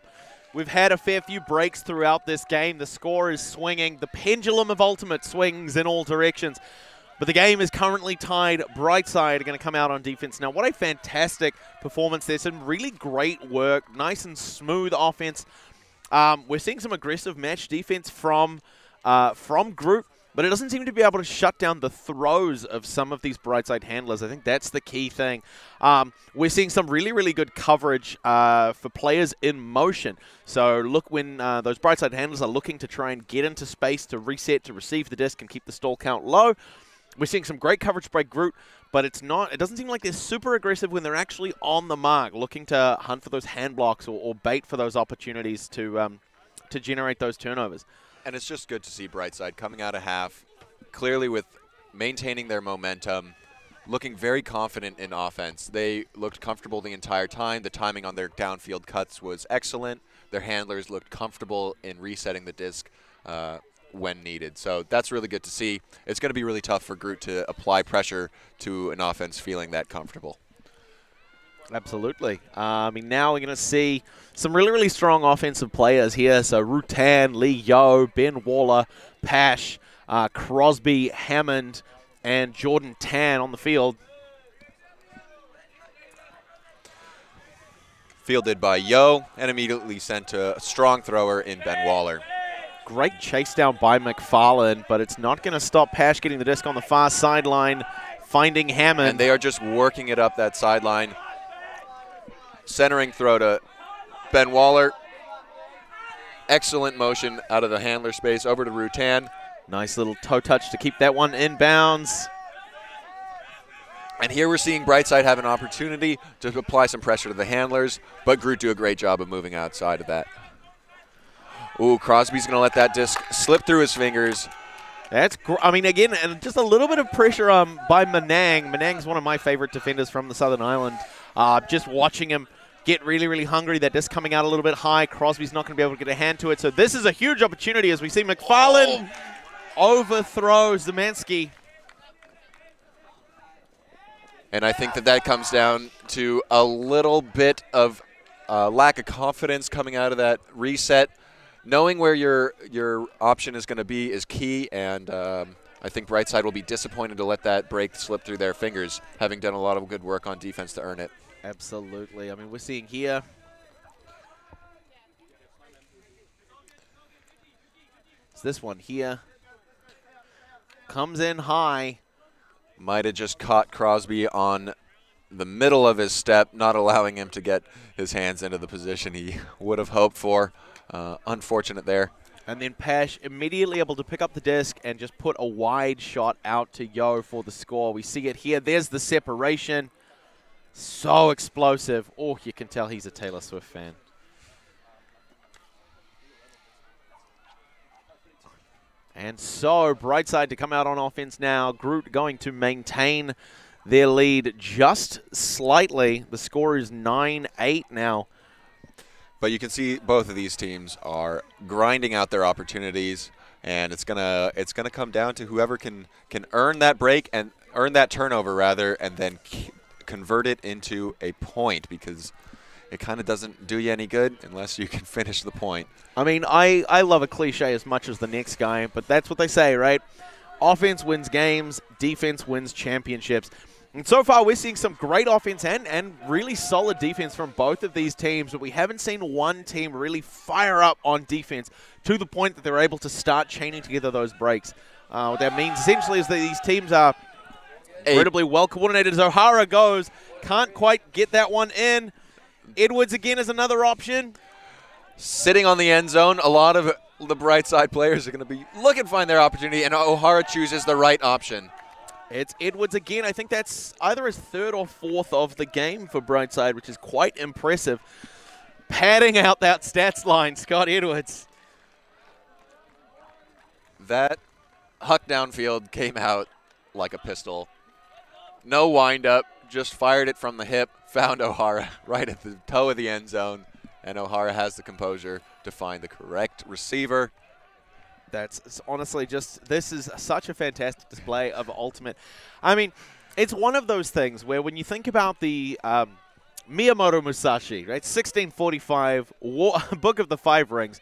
We've had a fair few breaks throughout this game. The score is swinging. The pendulum of Ultimate swings in all directions. But the game is currently tied. Brightside are going to come out on defense. Now, what a fantastic performance there. Some really great work. Nice and smooth offense. Um, we're seeing some aggressive match defense from uh, from Groot, but it doesn't seem to be able to shut down the throws of some of these Brightside handlers. I think that's the key thing. Um, we're seeing some really, really good coverage uh, for players in motion. So look, when uh, those Brightside handlers are looking to try and get into space to reset, to receive the disc and keep the stall count low, we're seeing some great coverage by Groot, but it's not. It doesn't seem like they're super aggressive when they're actually on the mark, looking to hunt for those hand blocks or, or bait for those opportunities to um, to generate those turnovers. And it's just good to see Brightside coming out of half, clearly with maintaining their momentum, looking very confident in offense. They looked comfortable the entire time. The timing on their downfield cuts was excellent. Their handlers looked comfortable in resetting the disc Uh, when needed. So that's really good to see. It's going to be really tough for Groot to apply pressure to an offense feeling that comfortable. Absolutely. Uh, I mean, now we're going to see some really, really strong offensive players here. So Rutan, Lee Yeo, Ben Waller, Pash, uh, Crosby, Hammond, and Jordan Tan on the field. Fielded by Yeo and immediately sent to a strong thrower in Ben Waller. Great chase down by McFarlane, but it's not going to stop Pash getting the disc on the far sideline, finding Hammond. And they are just working it up that sideline. Centering throw to Ben Waller. Excellent motion out of the handler space over to Rutan. Nice little toe touch to keep that one in bounds. And here we're seeing Brightside have an opportunity to apply some pressure to the handlers, but Groot do a great job of moving outside of that. Ooh, Crosby's going to let that disc slip through his fingers. That's, gr I mean, again, and just a little bit of pressure um, by Manang. Manang's one of my favorite defenders from the Southern Island. Uh, just watching him get really, really hungry. That disc coming out a little bit high. Crosby's not going to be able to get a hand to it. So this is a huge opportunity as we see McFarlane oh. overthrows Zemanski. And I think that that comes down to a little bit of uh, lack of confidence coming out of that reset. Knowing where your your option is going to be is key, and um, I think Brightside will be disappointed to let that break slip through their fingers, having done a lot of good work on defense to earn it. Absolutely. I mean, we're seeing here. It's this one here. Comes in high. Might have just caught Crosby on the middle of his step, not allowing him to get his hands into the position he would have hoped for. Uh, unfortunate there. And then Pash immediately able to pick up the disc and just put a wide shot out to Yeo for the score. We see it here. There's the separation. So explosive. Oh, you can tell he's a Taylor Swift fan. And so Brightside to come out on offense now. Groot going to maintain their lead just slightly. The score is nine eight now. But you can see both of these teams are grinding out their opportunities, and it's gonna it's gonna come down to whoever can can earn that break and earn that turnover rather, and then convert it into a point, because it kind of doesn't do you any good unless you can finish the point. I mean, I, I love a cliche as much as the next guy, but that's what they say, right? Offense wins games, defense wins championships. And so far, we're seeing some great offense and, and really solid defense from both of these teams, but we haven't seen one team really fire up on defense to the point that they're able to start chaining together those breaks. Uh, what that means essentially is that these teams are incredibly well coordinated. As O'Hara goes, can't quite get that one in. Edwards again is another option. Sitting on the end zone, a lot of the Brightside players are going to be looking to find their opportunity, and O'Hara chooses the right option. It's Edwards again. I think that's either his third or fourth of the game for Brightside, which is quite impressive. Padding out that stats line, Scott Edwards. That huck downfield came out like a pistol. No windup, just fired it from the hip, found O'Hara right at the toe of the end zone, and O'Hara has the composure to find the correct receiver. That's honestly just, this is such a fantastic display of ultimate. I mean, it's one of those things where when you think about the um, Miyamoto Musashi, right? sixteen forty-five, War, Book of the Five Rings.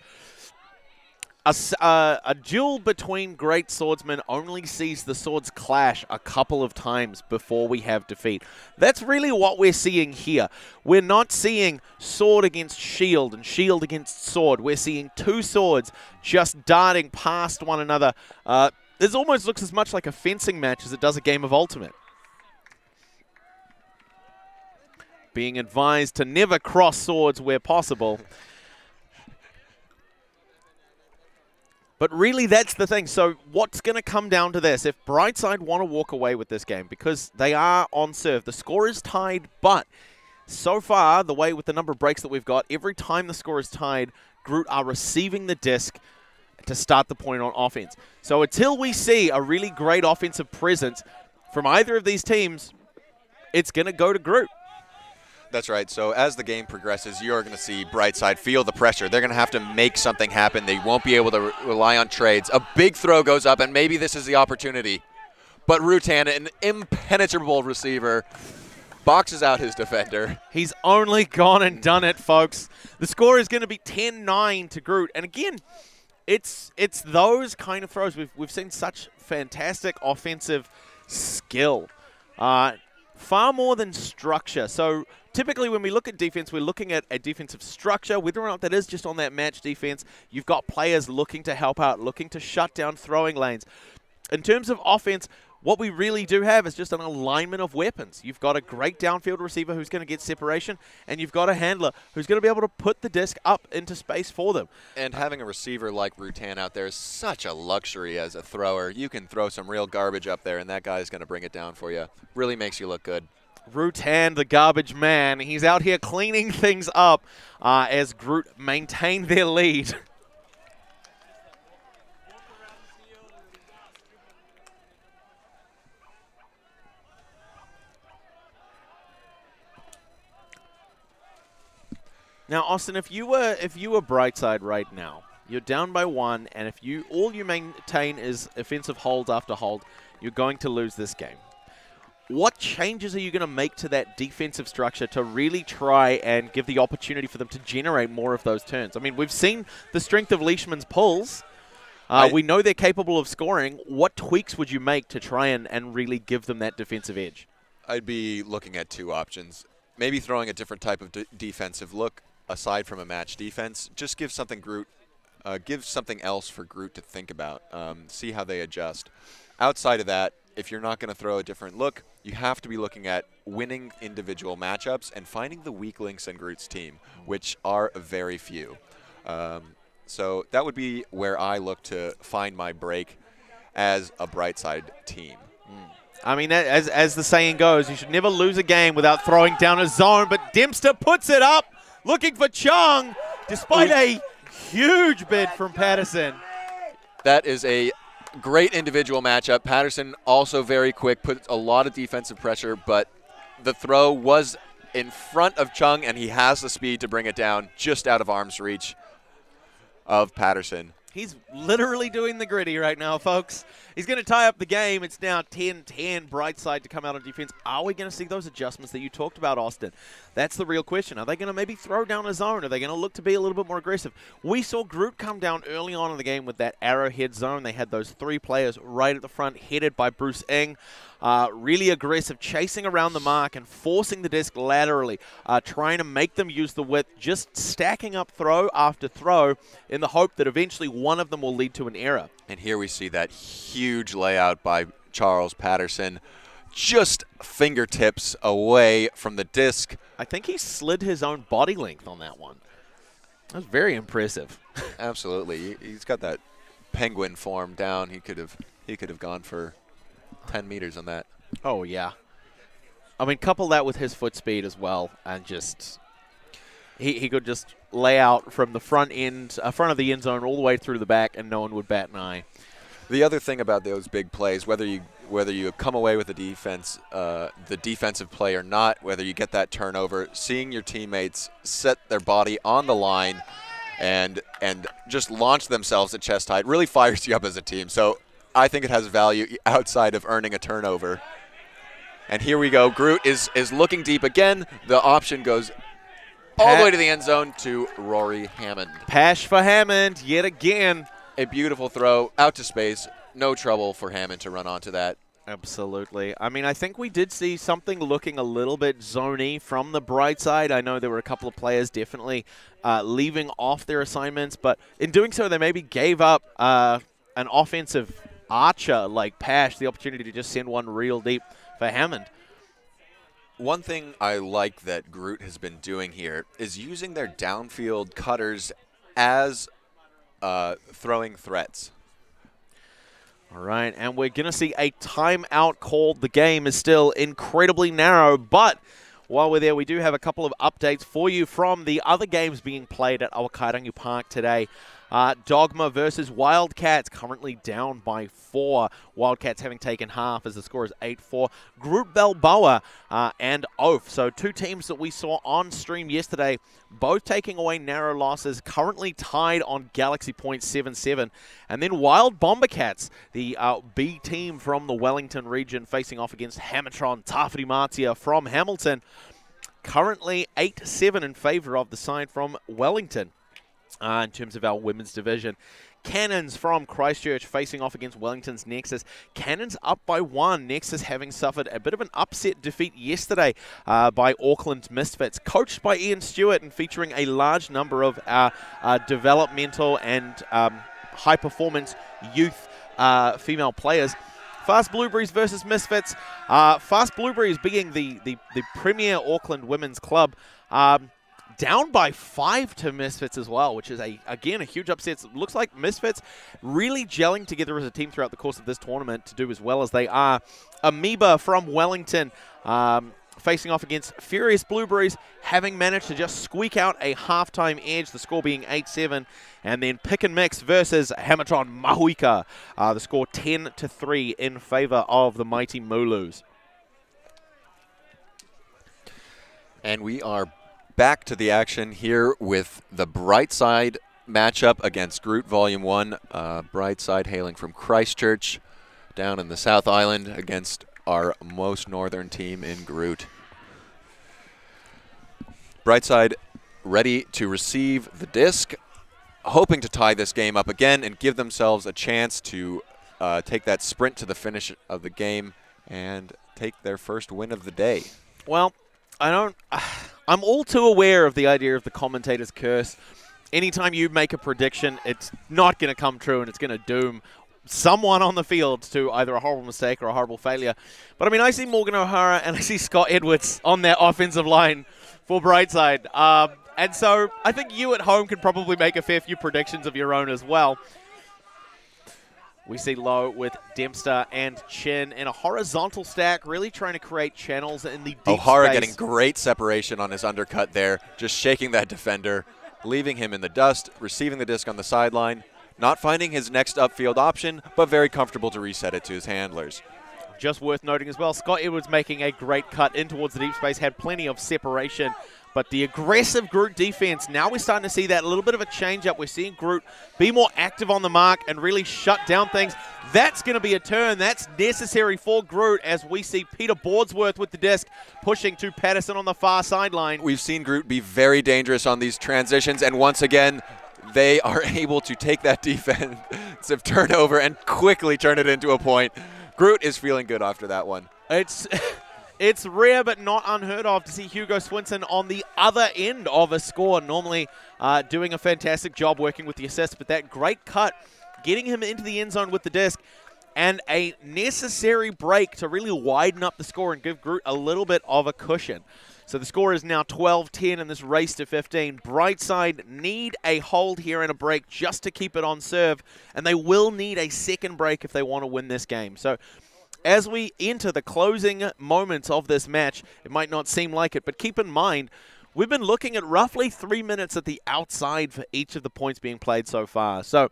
A, uh, a duel between great swordsmen only sees the swords clash a couple of times before we have defeat. That's really what we're seeing here. We're not seeing sword against shield and shield against sword. We're seeing two swords just darting past one another. Uh, this almost looks as much like a fencing match as it does a game of Ultimate. Being advised to never cross swords where possible. But really, that's the thing. So what's going to come down to this? If Brightside want to walk away with this game, because they are on serve, the score is tied, but so far, the way with the number of breaks that we've got, every time the score is tied, Groot are receiving the disc to start the point on offense. So until we see a really great offensive presence from either of these teams, it's going to go to Groot. That's right. So as the game progresses, you're going to see Brightside feel the pressure. They're going to have to make something happen. They won't be able to re rely on trades. A big throw goes up, and maybe this is the opportunity. But Rutan, an impenetrable receiver, boxes out his defender. He's only gone and done it, folks. The score is going to be ten nine to Groot. And again, it's it's those kind of throws. We've, we've seen such fantastic offensive skill. Uh, far more than structure. So typically when we look at defense, we're looking at a defensive structure, whether or not that is just on that match defense. You've got players looking to help out, looking to shut down throwing lanes. In terms of offense, what we really do have is just an alignment of weapons. You've got a great downfield receiver who's going to get separation, and you've got a handler who's going to be able to put the disc up into space for them. And having a receiver like Rutan out there is such a luxury as a thrower. You can throw some real garbage up there, and that guy's going to bring it down for you. Really makes you look good. Rutan, the garbage man. He's out here cleaning things up uh, as Groot maintained their lead. Now, Austin, if you were if you were Brightside right now, you're down by one, and if you all you maintain is offensive hold after hold, you're going to lose this game. What changes are you going to make to that defensive structure to really try and give the opportunity for them to generate more of those turns? I mean, we've seen the strength of Leishman's pulls. Uh, we know they're capable of scoring. What tweaks would you make to try and, and really give them that defensive edge? I'd be looking at two options. Maybe throwing a different type of d defensive look aside from a match defense. Just give something Groot, uh, give something else for Groot to think about. Um, see how they adjust. Outside of that, if you're not going to throw a different look, you have to be looking at winning individual matchups and finding the weak links in Groot's team, which are very few. Um, so that would be where I look to find my break as a Brightside team. Mm. I mean, as, as the saying goes, you should never lose a game without throwing down a zone, but Dempster puts it up, looking for Chung, despite a huge bid from Patterson. That is a great individual matchup. Patterson also very quick, put a lot of defensive pressure, but the throw was in front of Chung, and he has the speed to bring it down just out of arm's reach of Patterson. He's literally doing the gritty right now, folks. He's going to tie up the game. It's now ten ten, Brightside to come out on defense. Are we going to see those adjustments that you talked about, Austin? That's the real question. Are they going to maybe throw down a zone? Are they going to look to be a little bit more aggressive? We saw Groot come down early on in the game with that arrowhead zone. They had those three players right at the front, headed by Bruce Ng. Uh, really aggressive, chasing around the mark and forcing the disc laterally, uh, trying to make them use the width, just stacking up throw after throw in the hope that eventually one of them will lead to an error. And here we see that huge layout by Charles Patterson, just fingertips away from the disc. I think he slid his own body length on that one. That was very impressive. Absolutely. He's got that penguin form down. He could have, he could have gone for ten meters on that. Oh, yeah. I mean, couple that with his foot speed as well, and just he, he could just lay out from the front end, uh, front of the end zone all the way through the back, and no one would bat an eye. The other thing about those big plays, whether you whether you come away with the defense, uh, the defensive play or not, whether you get that turnover, seeing your teammates set their body on the line and and just launch themselves at chest height really fires you up as a team. So I think it has value outside of earning a turnover. And here we go. Groot is, is looking deep again. The option goes all Pat. the way to the end zone to Rory Hammond. Pash for Hammond yet again. A beautiful throw out to space. No trouble for Hammond to run onto that. Absolutely. I mean, I think we did see something looking a little bit zony from the Brightside. I know there were a couple of players definitely uh, leaving off their assignments, but in doing so, they maybe gave up uh, an offensive archer like Pash the opportunity to just send one real deep for Hammond. One thing I like that Groot has been doing here is using their downfield cutters as uh, throwing threats. All right, and we're going to see a timeout called. The game is still incredibly narrow, but while we're there, we do have a couple of updates for you from the other games being played at Awakairangi Park today. Uh, Dogma versus Wildcats, currently down by four. Wildcats having taken half as the score is eight four. Groot Balboa uh, and Oaf. So two teams that we saw on stream yesterday, both taking away narrow losses, currently tied on Galaxy Point seven seven. And then Wild Bombercats, the uh, B team from the Wellington region, facing off against Hammertron Tafirimatia from Hamilton. Currently eight seven in favor of the side from Wellington. Uh, in terms of our women's division, Cannons from Christchurch facing off against Wellington's Nexus. Cannons up by one. Nexus having suffered a bit of an upset defeat yesterday uh, by Auckland Misfits, coached by Ian Stewart and featuring a large number of uh, uh, developmental and um, high-performance youth uh, female players. Fast Blueberries versus Misfits. Uh, Fast Blueberries being the, the, the premier Auckland women's club. Um, Down by five to Misfits as well, which is, a again, a huge upset. It looks like Misfits really gelling together as a team throughout the course of this tournament to do as well as they are. Amoeba from Wellington um, facing off against Furious Blueberries, having managed to just squeak out a halftime edge, the score being eight seven. And then Pick and Mix versus Hammertron Mahuika, uh, the score ten to three in favor of the mighty Mulus. And we are back to the action here with the Brightside matchup against Groot Volume one. Uh, Brightside hailing from Christchurch down in the South Island against our most northern team in Groot. Brightside ready to receive the disc, hoping to tie this game up again and give themselves a chance to uh, take that sprint to the finish of the game and take their first win of the day. Well, I don't... Uh, I'm all too aware of the idea of the commentator's curse. Anytime you make a prediction, it's not going to come true and it's going to doom someone on the field to either a horrible mistake or a horrible failure. But, I mean, I see Morgan O'Hara and I see Scott Edwards on their offensive line for Brightside. Um, and so I think you at home can probably make a fair few predictions of your own as well. We see Lowe with Dempster and Chin in a horizontal stack, really trying to create channels in the deep space. O'Hara getting great separation on his undercut there, just shaking that defender, leaving him in the dust, receiving the disc on the sideline, not finding his next upfield option, but very comfortable to reset it to his handlers. Just worth noting as well, Scott Edwards making a great cut in towards the deep space, had plenty of separation, But the aggressive Groot defense, now we're starting to see that a little bit of a change up. We're seeing Groot be more active on the mark and really shut down things. That's going to be a turn that's necessary for Groot as we see Peter Boardsworth with the disc pushing to Patterson on the far sideline. We've seen Groot be very dangerous on these transitions, and once again, they are able to take that defensive turnover and quickly turn it into a point. Groot is feeling good after that one. It's... It's rare but not unheard of to see Hugo Swinson on the other end of a score, normally uh, doing a fantastic job working with the assist, but that great cut, getting him into the end zone with the disc, and a necessary break to really widen up the score and give Groot a little bit of a cushion. So the score is now twelve ten in this race to fifteen. Brightside need a hold here and a break just to keep it on serve, and they will need a second break if they want to win this game. So as we enter the closing moments of this match, it might not seem like it, but keep in mind, we've been looking at roughly three minutes at the outside for each of the points being played so far. So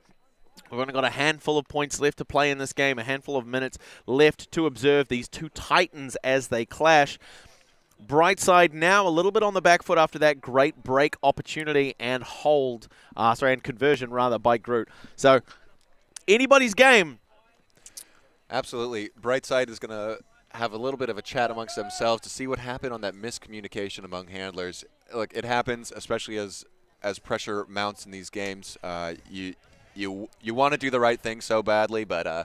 we've only got a handful of points left to play in this game, a handful of minutes left to observe these two titans as they clash. Brightside now a little bit on the back foot after that great break opportunity and hold, uh, sorry, and conversion rather by Groot. So anybody's game. Absolutely. Brightside is going to have a little bit of a chat amongst themselves to see what happened on that miscommunication among handlers. Look, it happens, especially as as pressure mounts in these games. Uh, you you you want to do the right thing so badly, but uh,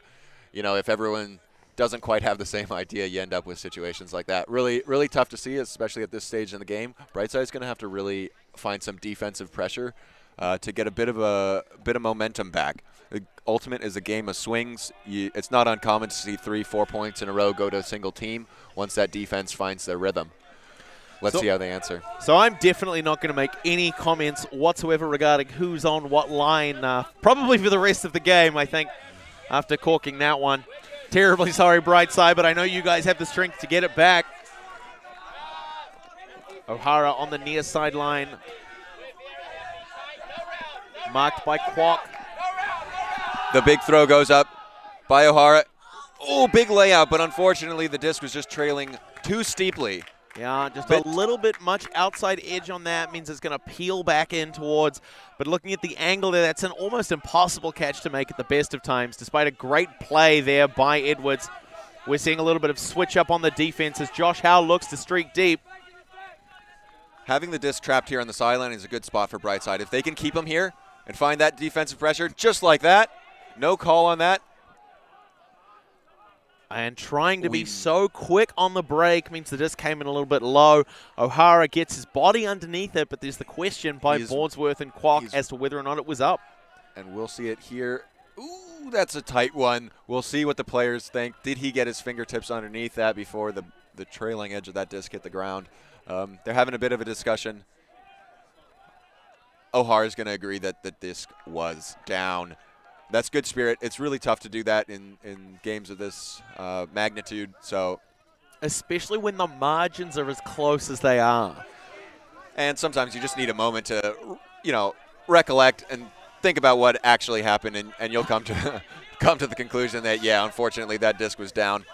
you know, if everyone doesn't quite have the same idea, you end up with situations like that. Really, really tough to see, especially at this stage in the game. Brightside is going to have to really find some defensive pressure uh, to get a bit of a bit of momentum back. Ultimate is a game of swings. You, it's not uncommon to see three, four points in a row go to a single team once that defense finds their rhythm. Let's so, see how they answer. So I'm definitely not going to make any comments whatsoever regarding who's on what line, uh, probably for the rest of the game, I think, after corking that one. Terribly sorry, Brightside, but I know you guys have the strength to get it back. O'Hara on the near sideline. Marked by Kwok. The big throw goes up by O'Hara. Oh, big layout, but unfortunately the disc was just trailing too steeply. Yeah, just but a little bit much outside edge on that means it's going to peel back in towards. But looking at the angle there, that's an almost impossible catch to make at the best of times, despite a great play there by Edwards. We're seeing a little bit of switch up on the defense as Josh Howe looks to streak deep. Having the disc trapped here on the sideline is a good spot for Brightside. If they can keep him here and find that defensive pressure just like that, no call on that. And trying to we be so quick on the break means the disc came in a little bit low. O'Hara gets his body underneath it, but there's the question by Boardsworth and Kwok as to whether or not it was up. And we'll see it here. Ooh, that's a tight one. We'll see what the players think. Did he get his fingertips underneath that before the, the trailing edge of that disc hit the ground? Um, they're having a bit of a discussion. O'Hara is going to agree that the disc was down. That's good spirit. It's really tough to do that in, in games of this uh, magnitude. So, especially when the margins are as close as they are. And sometimes you just need a moment to, you know, recollect and think about what actually happened, and, and you'll come to come to the conclusion that, yeah, unfortunately that disc was down.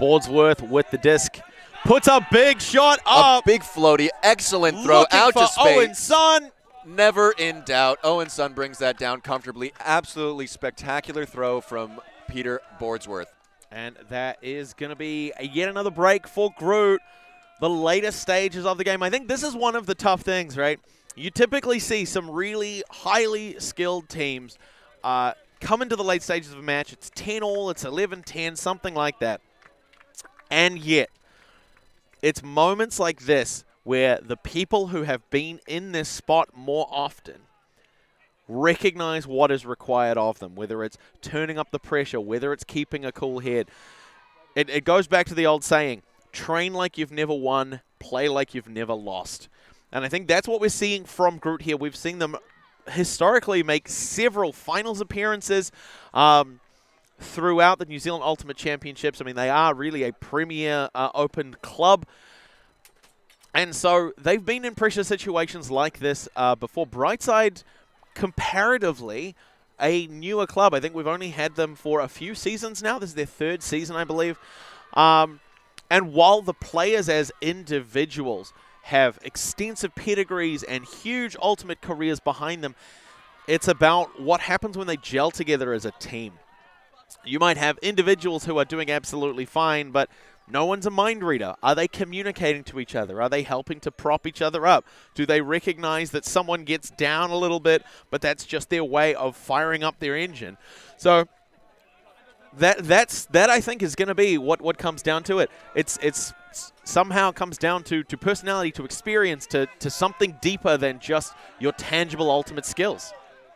Boardsworth with the disc. Puts a big shot up. A big floaty. Excellent throw. Looking out to space. Owen Sun. Never in doubt. Owen Sun brings that down comfortably. Absolutely spectacular throw from Peter Boardsworth. And that is going to be yet another break for Groot. The later stages of the game. I think this is one of the tough things, right? You typically see some really highly skilled teams uh, come into the late stages of a match. It's ten all, it's eleven ten, something like that. And yet, it's moments like this where the people who have been in this spot more often recognize what is required of them, whether it's turning up the pressure, whether it's keeping a cool head. It, it goes back to the old saying, train like you've never won, play like you've never lost. And I think that's what we're seeing from Groot here. We've seen them historically make several finals appearances um, throughout the New Zealand Ultimate Championships. I mean, they are really a premier uh, open club. And so they've been in pressure situations like this uh, before. Brightside, comparatively, a newer club. I think we've only had them for a few seasons now. This is their third season, I believe. Um, and while the players as individuals have extensive pedigrees and huge ultimate careers behind them. It's about what happens when they gel together as a team. You might have individuals who are doing absolutely fine, but no one's a mind reader. Are they communicating to each other? Are they helping to prop each other up? Do they recognize that someone gets down a little bit, but that's just their way of firing up their engine? So that that's that I think is going to be what what comes down to it. It's it's somehow comes down to to personality, to experience, to to something deeper than just your tangible ultimate skills.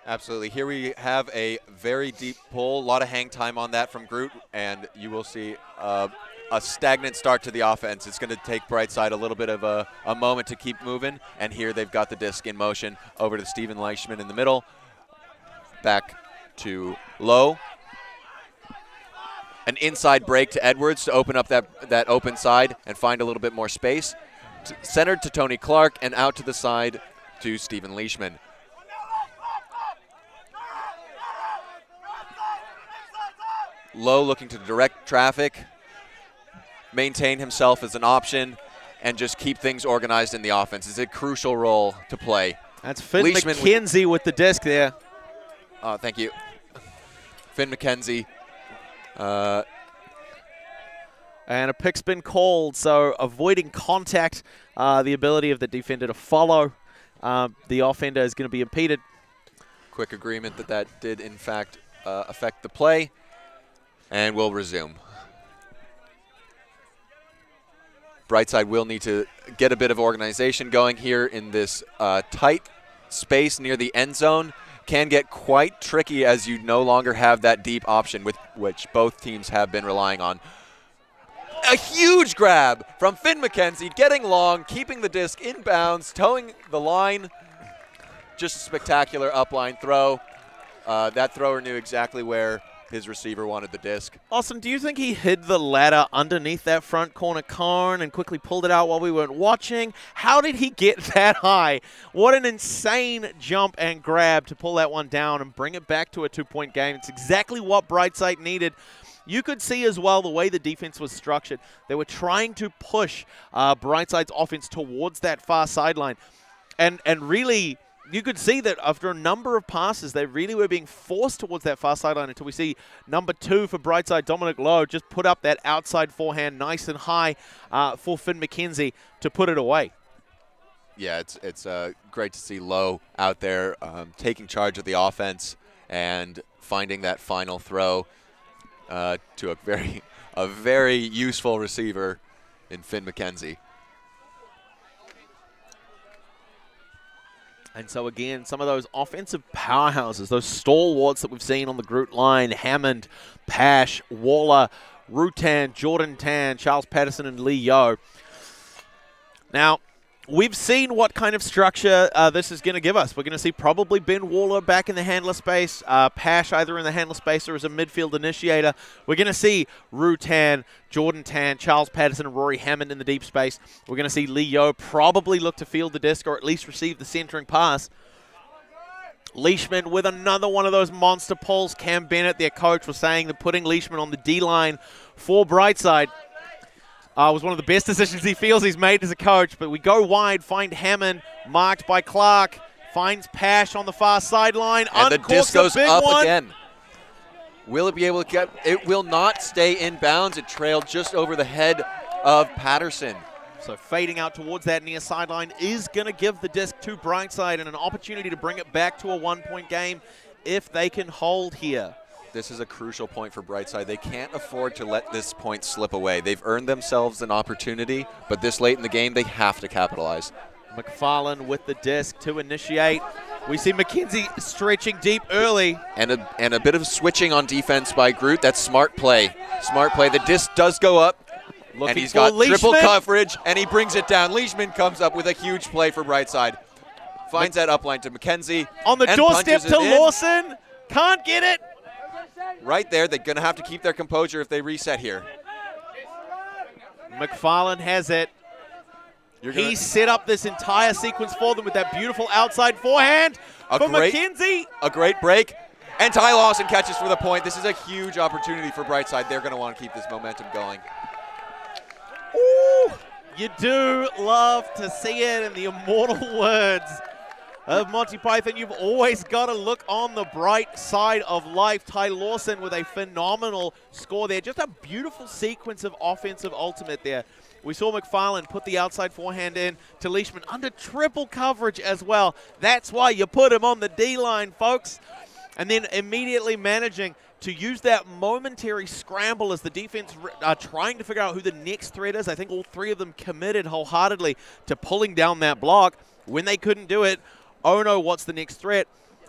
Absolutely. Here we have a very deep pull, a lot of hang time on that from Groot, and you will see uh, a stagnant start to the offense. It's going to take Brightside a little bit of a, a moment to keep moving, and here they've got the disc in motion over to Stephen Leishman in the middle. Back to low. An inside break to Edwards to open up that, that open side and find a little bit more space. T- centered to Tony Clark and out to the side to Stephen Leishman. Low looking to direct traffic, maintain himself as an option, and just keep things organized in the offense. It's a crucial role to play. That's Finn Leishman McKenzie with, with the disc there. Oh, thank you. Finn McKenzie. Uh, and a pick's been called, so avoiding contact, uh, the ability of the defender to follow. Uh, the offender is going to be impeded. Quick agreement that that did, in fact, uh, affect the play. And we'll resume. Brightside will need to get a bit of organization going here in this uh, tight space near the end zone. Can get quite tricky as you no longer have that deep option with which both teams have been relying on. A huge grab from Finn McKenzie, getting long, keeping the disc inbounds, towing the line. Just a spectacular upline throw. Uh, that thrower knew exactly where his receiver wanted the disc. Austin, do you think he hid the ladder underneath that front corner cone and quickly pulled it out while we weren't watching? How did he get that high? What an insane jump and grab to pull that one down and bring it back to a two-point game. It's exactly what Brightside needed. You could see as well the way the defense was structured. They were trying to push uh, Brightside's offense towards that far sideline. And, and really... you could see that after a number of passes, they really were being forced towards that far sideline until we see number two for Brightside, Dominic Lowe, just put up that outside forehand nice and high uh, for Finn McKenzie to put it away. Yeah, it's it's uh, great to see Lowe out there um, taking charge of the offense and finding that final throw uh, to a very a very useful receiver in Finn McKenzie. And so again, some of those offensive powerhouses, those stalwarts that we've seen on the Groot line, Hammond, Pash, Waller, Rutan, Jordy Tan, Charles Patterson, and Lee Yeo. Now, we've seen what kind of structure uh, this is going to give us. We're going to see probably Ben Waller back in the handler space, uh, Pash either in the handler space or as a midfield initiator. We're going to see Rutan, Jordy Tan, Charles Patterson, and Rory Hammond in the deep space. We're going to see Lee Yeo probably look to field the disc or at least receive the centering pass. Leishman with another one of those monster pulls. Cam Bennett, their coach, was saying that putting Leishman on the D-line for Brightside uh, was one of the best decisions he feels he's made as a coach. But we go wide, find Hammond, marked by Clark, finds Pash on the far sideline. And the disc goes up one. Again. Will it be able to get, it will not stay in bounds. It trailed just over the head of Patterson. So fading out towards that near sideline is going to give the disc to Brightside and an opportunity to bring it back to a one-point game if they can hold here. This is a crucial point for Brightside. They can't afford to let this point slip away. They've earned themselves an opportunity, but this late in the game, they have to capitalize. McFarlane with the disc to initiate. We see McKenzie stretching deep early. And a, and a bit of switching on defense by Groot. That's smart play. Smart play. The disc does go up. Looking and he's got Leishman. Triple coverage, and he brings it down. Leishman comes up with a huge play for Brightside. Finds Mc that upline to McKenzie. On the doorstep to Lawson. In. Can't get it. Right there, they're going to have to keep their composure if they reset here. McFarlane has it. He set up this entire sequence for them with that beautiful outside forehand a for great, McKenzie. A great break. And Ty Lawson catches for the point. This is a huge opportunity for Brightside. They're going to want to keep this momentum going. Ooh, You do love to see it. In the immortal words of Monty Python, you've always got to look on the bright side of life. Ty Lawson with a phenomenal score there. Just a beautiful sequence of offensive ultimate there. We saw McFarlane put the outside forehand in to Leishman under triple coverage as well. That's why you put him on the D-line, folks. And then immediately managing to use that momentary scramble as the defense are trying to figure out who the next threat is. I think all three of them committed wholeheartedly to pulling down that block. When they couldn't do it, oh no, what's the next threat?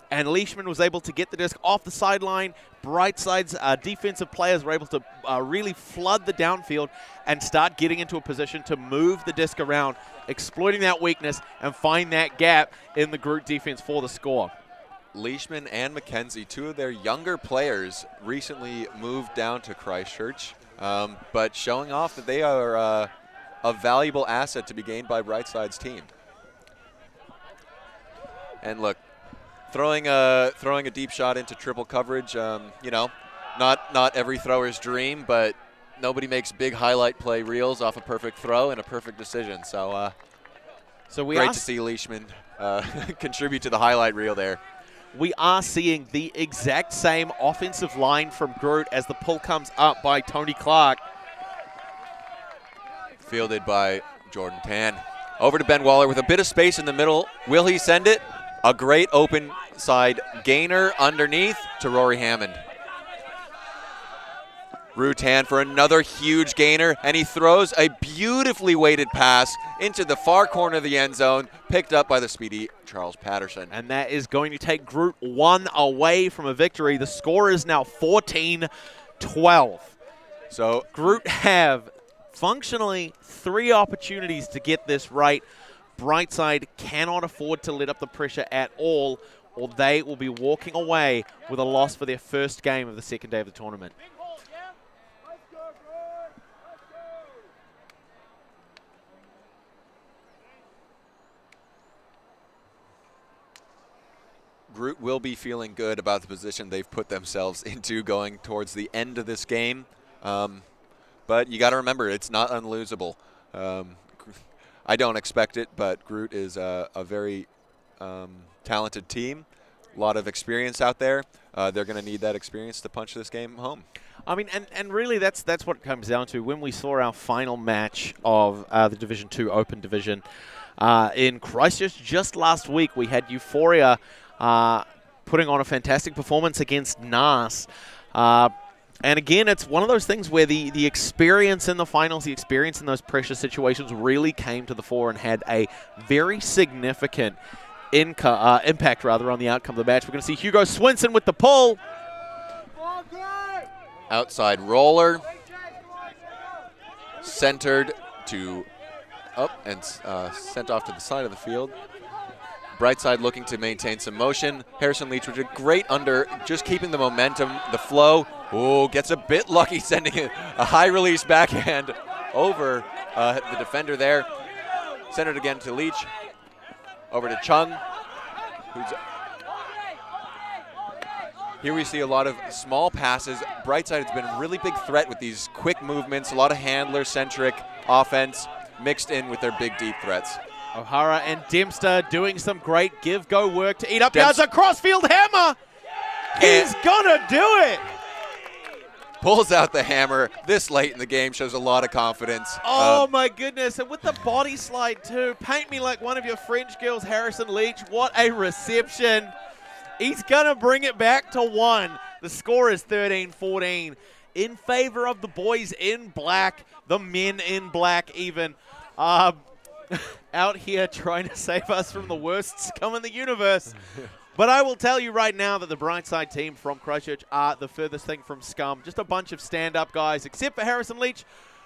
And Leishman was able to get the disc off the sideline. Brightside's uh, defensive players were able to uh, really flood the downfield and start getting into a position to move the disc around, exploiting that weakness and find that gap in the Groot defense for the score. Leishman and McKenzie, two of their younger players, recently moved down to Christchurch, um, but showing off that they are uh, a valuable asset to be gained by Brightside's team. And look, Throwing a, throwing a deep shot into triple coverage, um, you know, not, not every thrower's dream, but nobody makes big highlight play reels off a perfect throw and a perfect decision. So, uh, so we great to see Leishman uh, contribute to the highlight reel there. We are seeing the exact same offensive line from Groot as the pull comes up by Tony Clark. Fielded by Jordan Tan. Over to Ben Waller with a bit of space in the middle. Will he send it? A great open side gainer underneath to Rory Hammond. Rutan for another huge gainer, and he throws a beautifully weighted pass into the far corner of the end zone, picked up by the speedy Charles Patterson. And that is going to take Groot one away from a victory. The score is now fourteen twelve. So Groot have functionally three opportunities to get this right. Brightside cannot afford to let up the pressure at all, or they will be walking away with a loss for their first game of the second day of the tournament. Groot will be feeling good about the position they've put themselves into going towards the end of this game. Um, but you got to remember, it's not unlosable. Um, I don't expect it, but Groot is a, a very um, talented team. A lot of experience out there. Uh, they're going to need that experience to punch this game home. I mean, and, and really that's that's what it comes down to. When we saw our final match of uh, the Division two Open Division uh, in Christchurch just last week, we had Euphoria uh, putting on a fantastic performance against N A S. Uh, And again, it's one of those things where the, the experience in the finals, the experience in those pressure situations really came to the fore and had a very significant inc uh, impact rather on the outcome of the match. We're going to see Hugo Swinson with the pull. Outside roller. Centered to up and uh, sent off to the side of the field. Brightside looking to maintain some motion. Harrison Leach with a great under, just keeping the momentum, the flow. Ooh, gets a bit lucky sending a high release backhand over uh, the defender there. Send it again to Leach. Over to Chung. Who's Here we see a lot of small passes. Brightside has been a really big threat with these quick movements, a lot of handler-centric offense mixed in with their big deep threats. O'Hara and Dempster doing some great give-go work to eat up yards. A cross-field hammer! He's gonna do it! Pulls out the hammer this late in the game, shows a lot of confidence. Oh um, my goodness, and with the body slide too. Paint me like one of your French girls, Harrison Leach. What a reception. He's gonna bring it back to one. The score is thirteen fourteen in favor of the boys in black, the men in black even. Uh, out here trying to save us from the worst scum in the universe. But I will tell you right now that the Brightside team from Christchurch are the furthest thing from scum. Just a bunch of stand-up guys, except for Harrison Leach,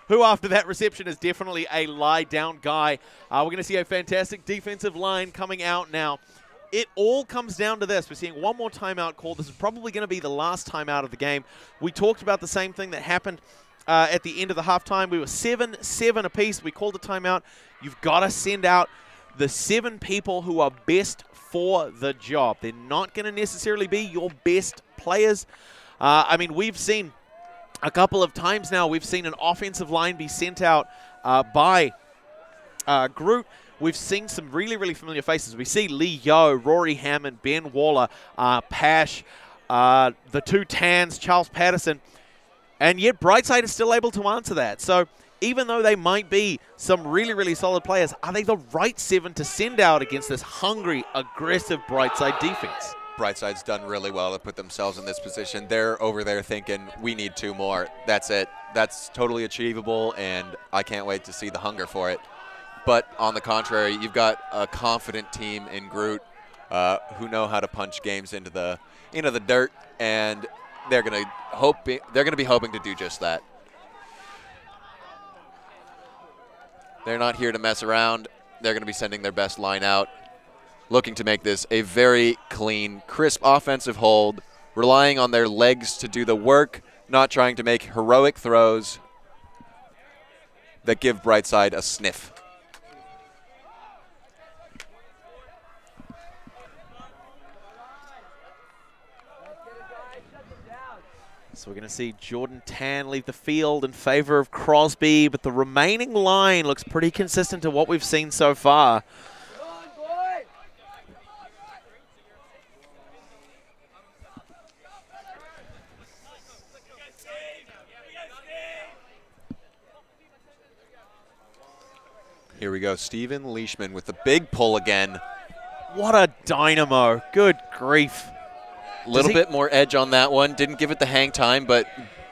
who after that reception is definitely a lie-down guy. Uh, we're going to see a fantastic defensive line coming out now. It all comes down to this. We're seeing one more timeout call. This is probably going to be the last timeout of the game. We talked about the same thing that happened Uh, at the end of the halftime. We were seven seven apiece. We called a timeout. You've got to send out the seven people who are best for the job. They're not going to necessarily be your best players. Uh, I mean, we've seen a couple of times now, we've seen an offensive line be sent out uh, by uh, Groot, we've seen some really, really familiar faces. We see Lee Yeo, Rory Hammond, Ben Waller, uh, Pash, uh, the two Tans, Charles Patterson, and yet Brightside is still able to answer that. So even though they might be some really, really solid players, are they the right seven to send out against this hungry, aggressive Brightside defense? Brightside's done really well to put themselves in this position. They're over there thinking, we need two more. That's it. That's totally achievable, and I can't wait to see the hunger for it. But on the contrary, you've got a confident team in Groot uh, who know how to punch games into the into the dirt, and they're going to hope be, they're going to be hoping to do just that. They're not here to mess around. They're going to be sending their best line out, looking to make this a very clean, crisp offensive hold, relying on their legs to do the work, not trying to make heroic throws that give Brightside a sniff. So we're going to see Jordan Tan leave the field in favor of Crosby, but the remaining line looks pretty consistent to what we've seen so far. Here we go, Stephen Leishman with the big pull again. What a dynamo, good grief. A little bit more edge on that one, didn't give it the hang time, but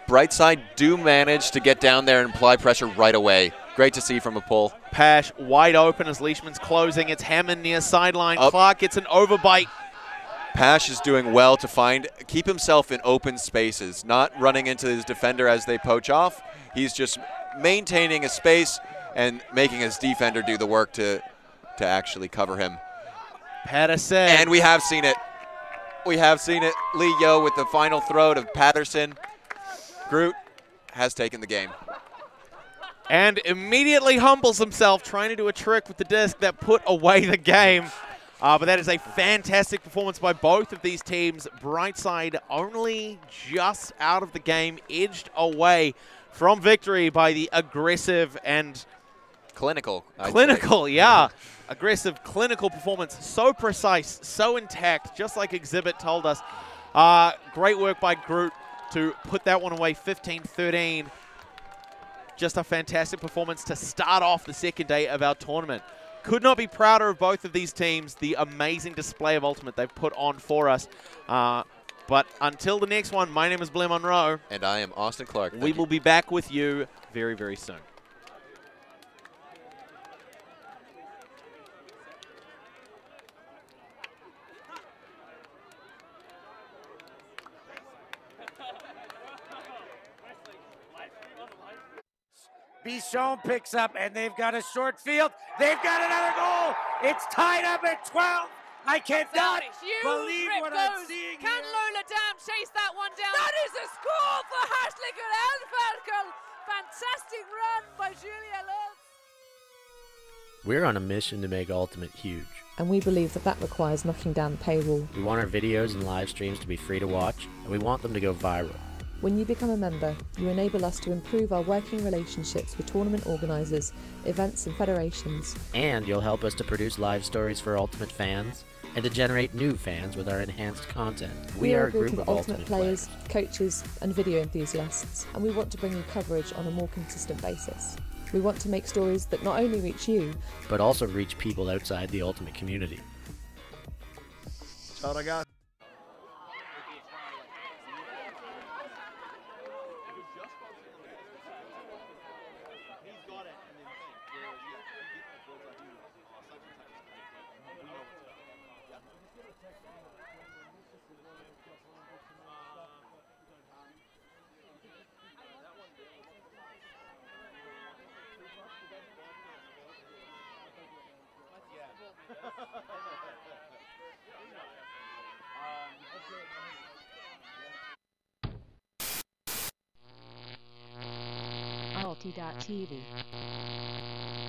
Brightside do manage to get down there and apply pressure right away. Great to see from a pull. Pash wide open as Leishman's closing, it's Hammond near sideline, up. Clark gets an overbite. Pash is doing well to find, keep himself in open spaces, not running into his defender as they poach off. He's just maintaining a space and making his defender do the work to to actually cover him. Patterson. And we have seen it. We have seen it. Lee Yeo with the final throw to Patterson. Groot has taken the game. And immediately humbles himself, trying to do a trick with the disc that put away the game. Uh, but that is a fantastic performance by both of these teams. Brightside only just out of the game, edged away from victory by the aggressive and clinical. Clinical, yeah. Aggressive, clinical performance. So precise, so intact, just like Exhibit told us. Uh, great work by Groot to put that one away, fifteen thirteen. Just a fantastic performance to start off the second day of our tournament. Could not be prouder of both of these teams, the amazing display of Ultimate they've put on for us. Uh, But until the next one, my name is Blair Munro. And I am Austin Clark. Thank we you. will be back with you very, very soon. Bichon picks up, and they've got a short field. They've got another goal. It's tied up at twelve. I cannot believe what I'm seeing. Can Lola Dam chase that one down? That is a score for Haslinger and Falcon. Fantastic run by Julia Love. We're on a mission to make Ultimate huge. And we believe that that requires knocking down the paywall. We want our videos and live streams to be free to watch, and we want them to go viral. When you become a member, you enable us to improve our working relationships with tournament organisers, events and federations. And you'll help us to produce live stories for Ultimate fans, and to generate new fans with our enhanced content. We, we are, are a group, group of Ultimate, Ultimate players, players, coaches and video enthusiasts, and we want to bring you coverage on a more consistent basis. We want to make stories that not only reach you, but also reach people outside the Ultimate community. That's all I got. Ulti dot T V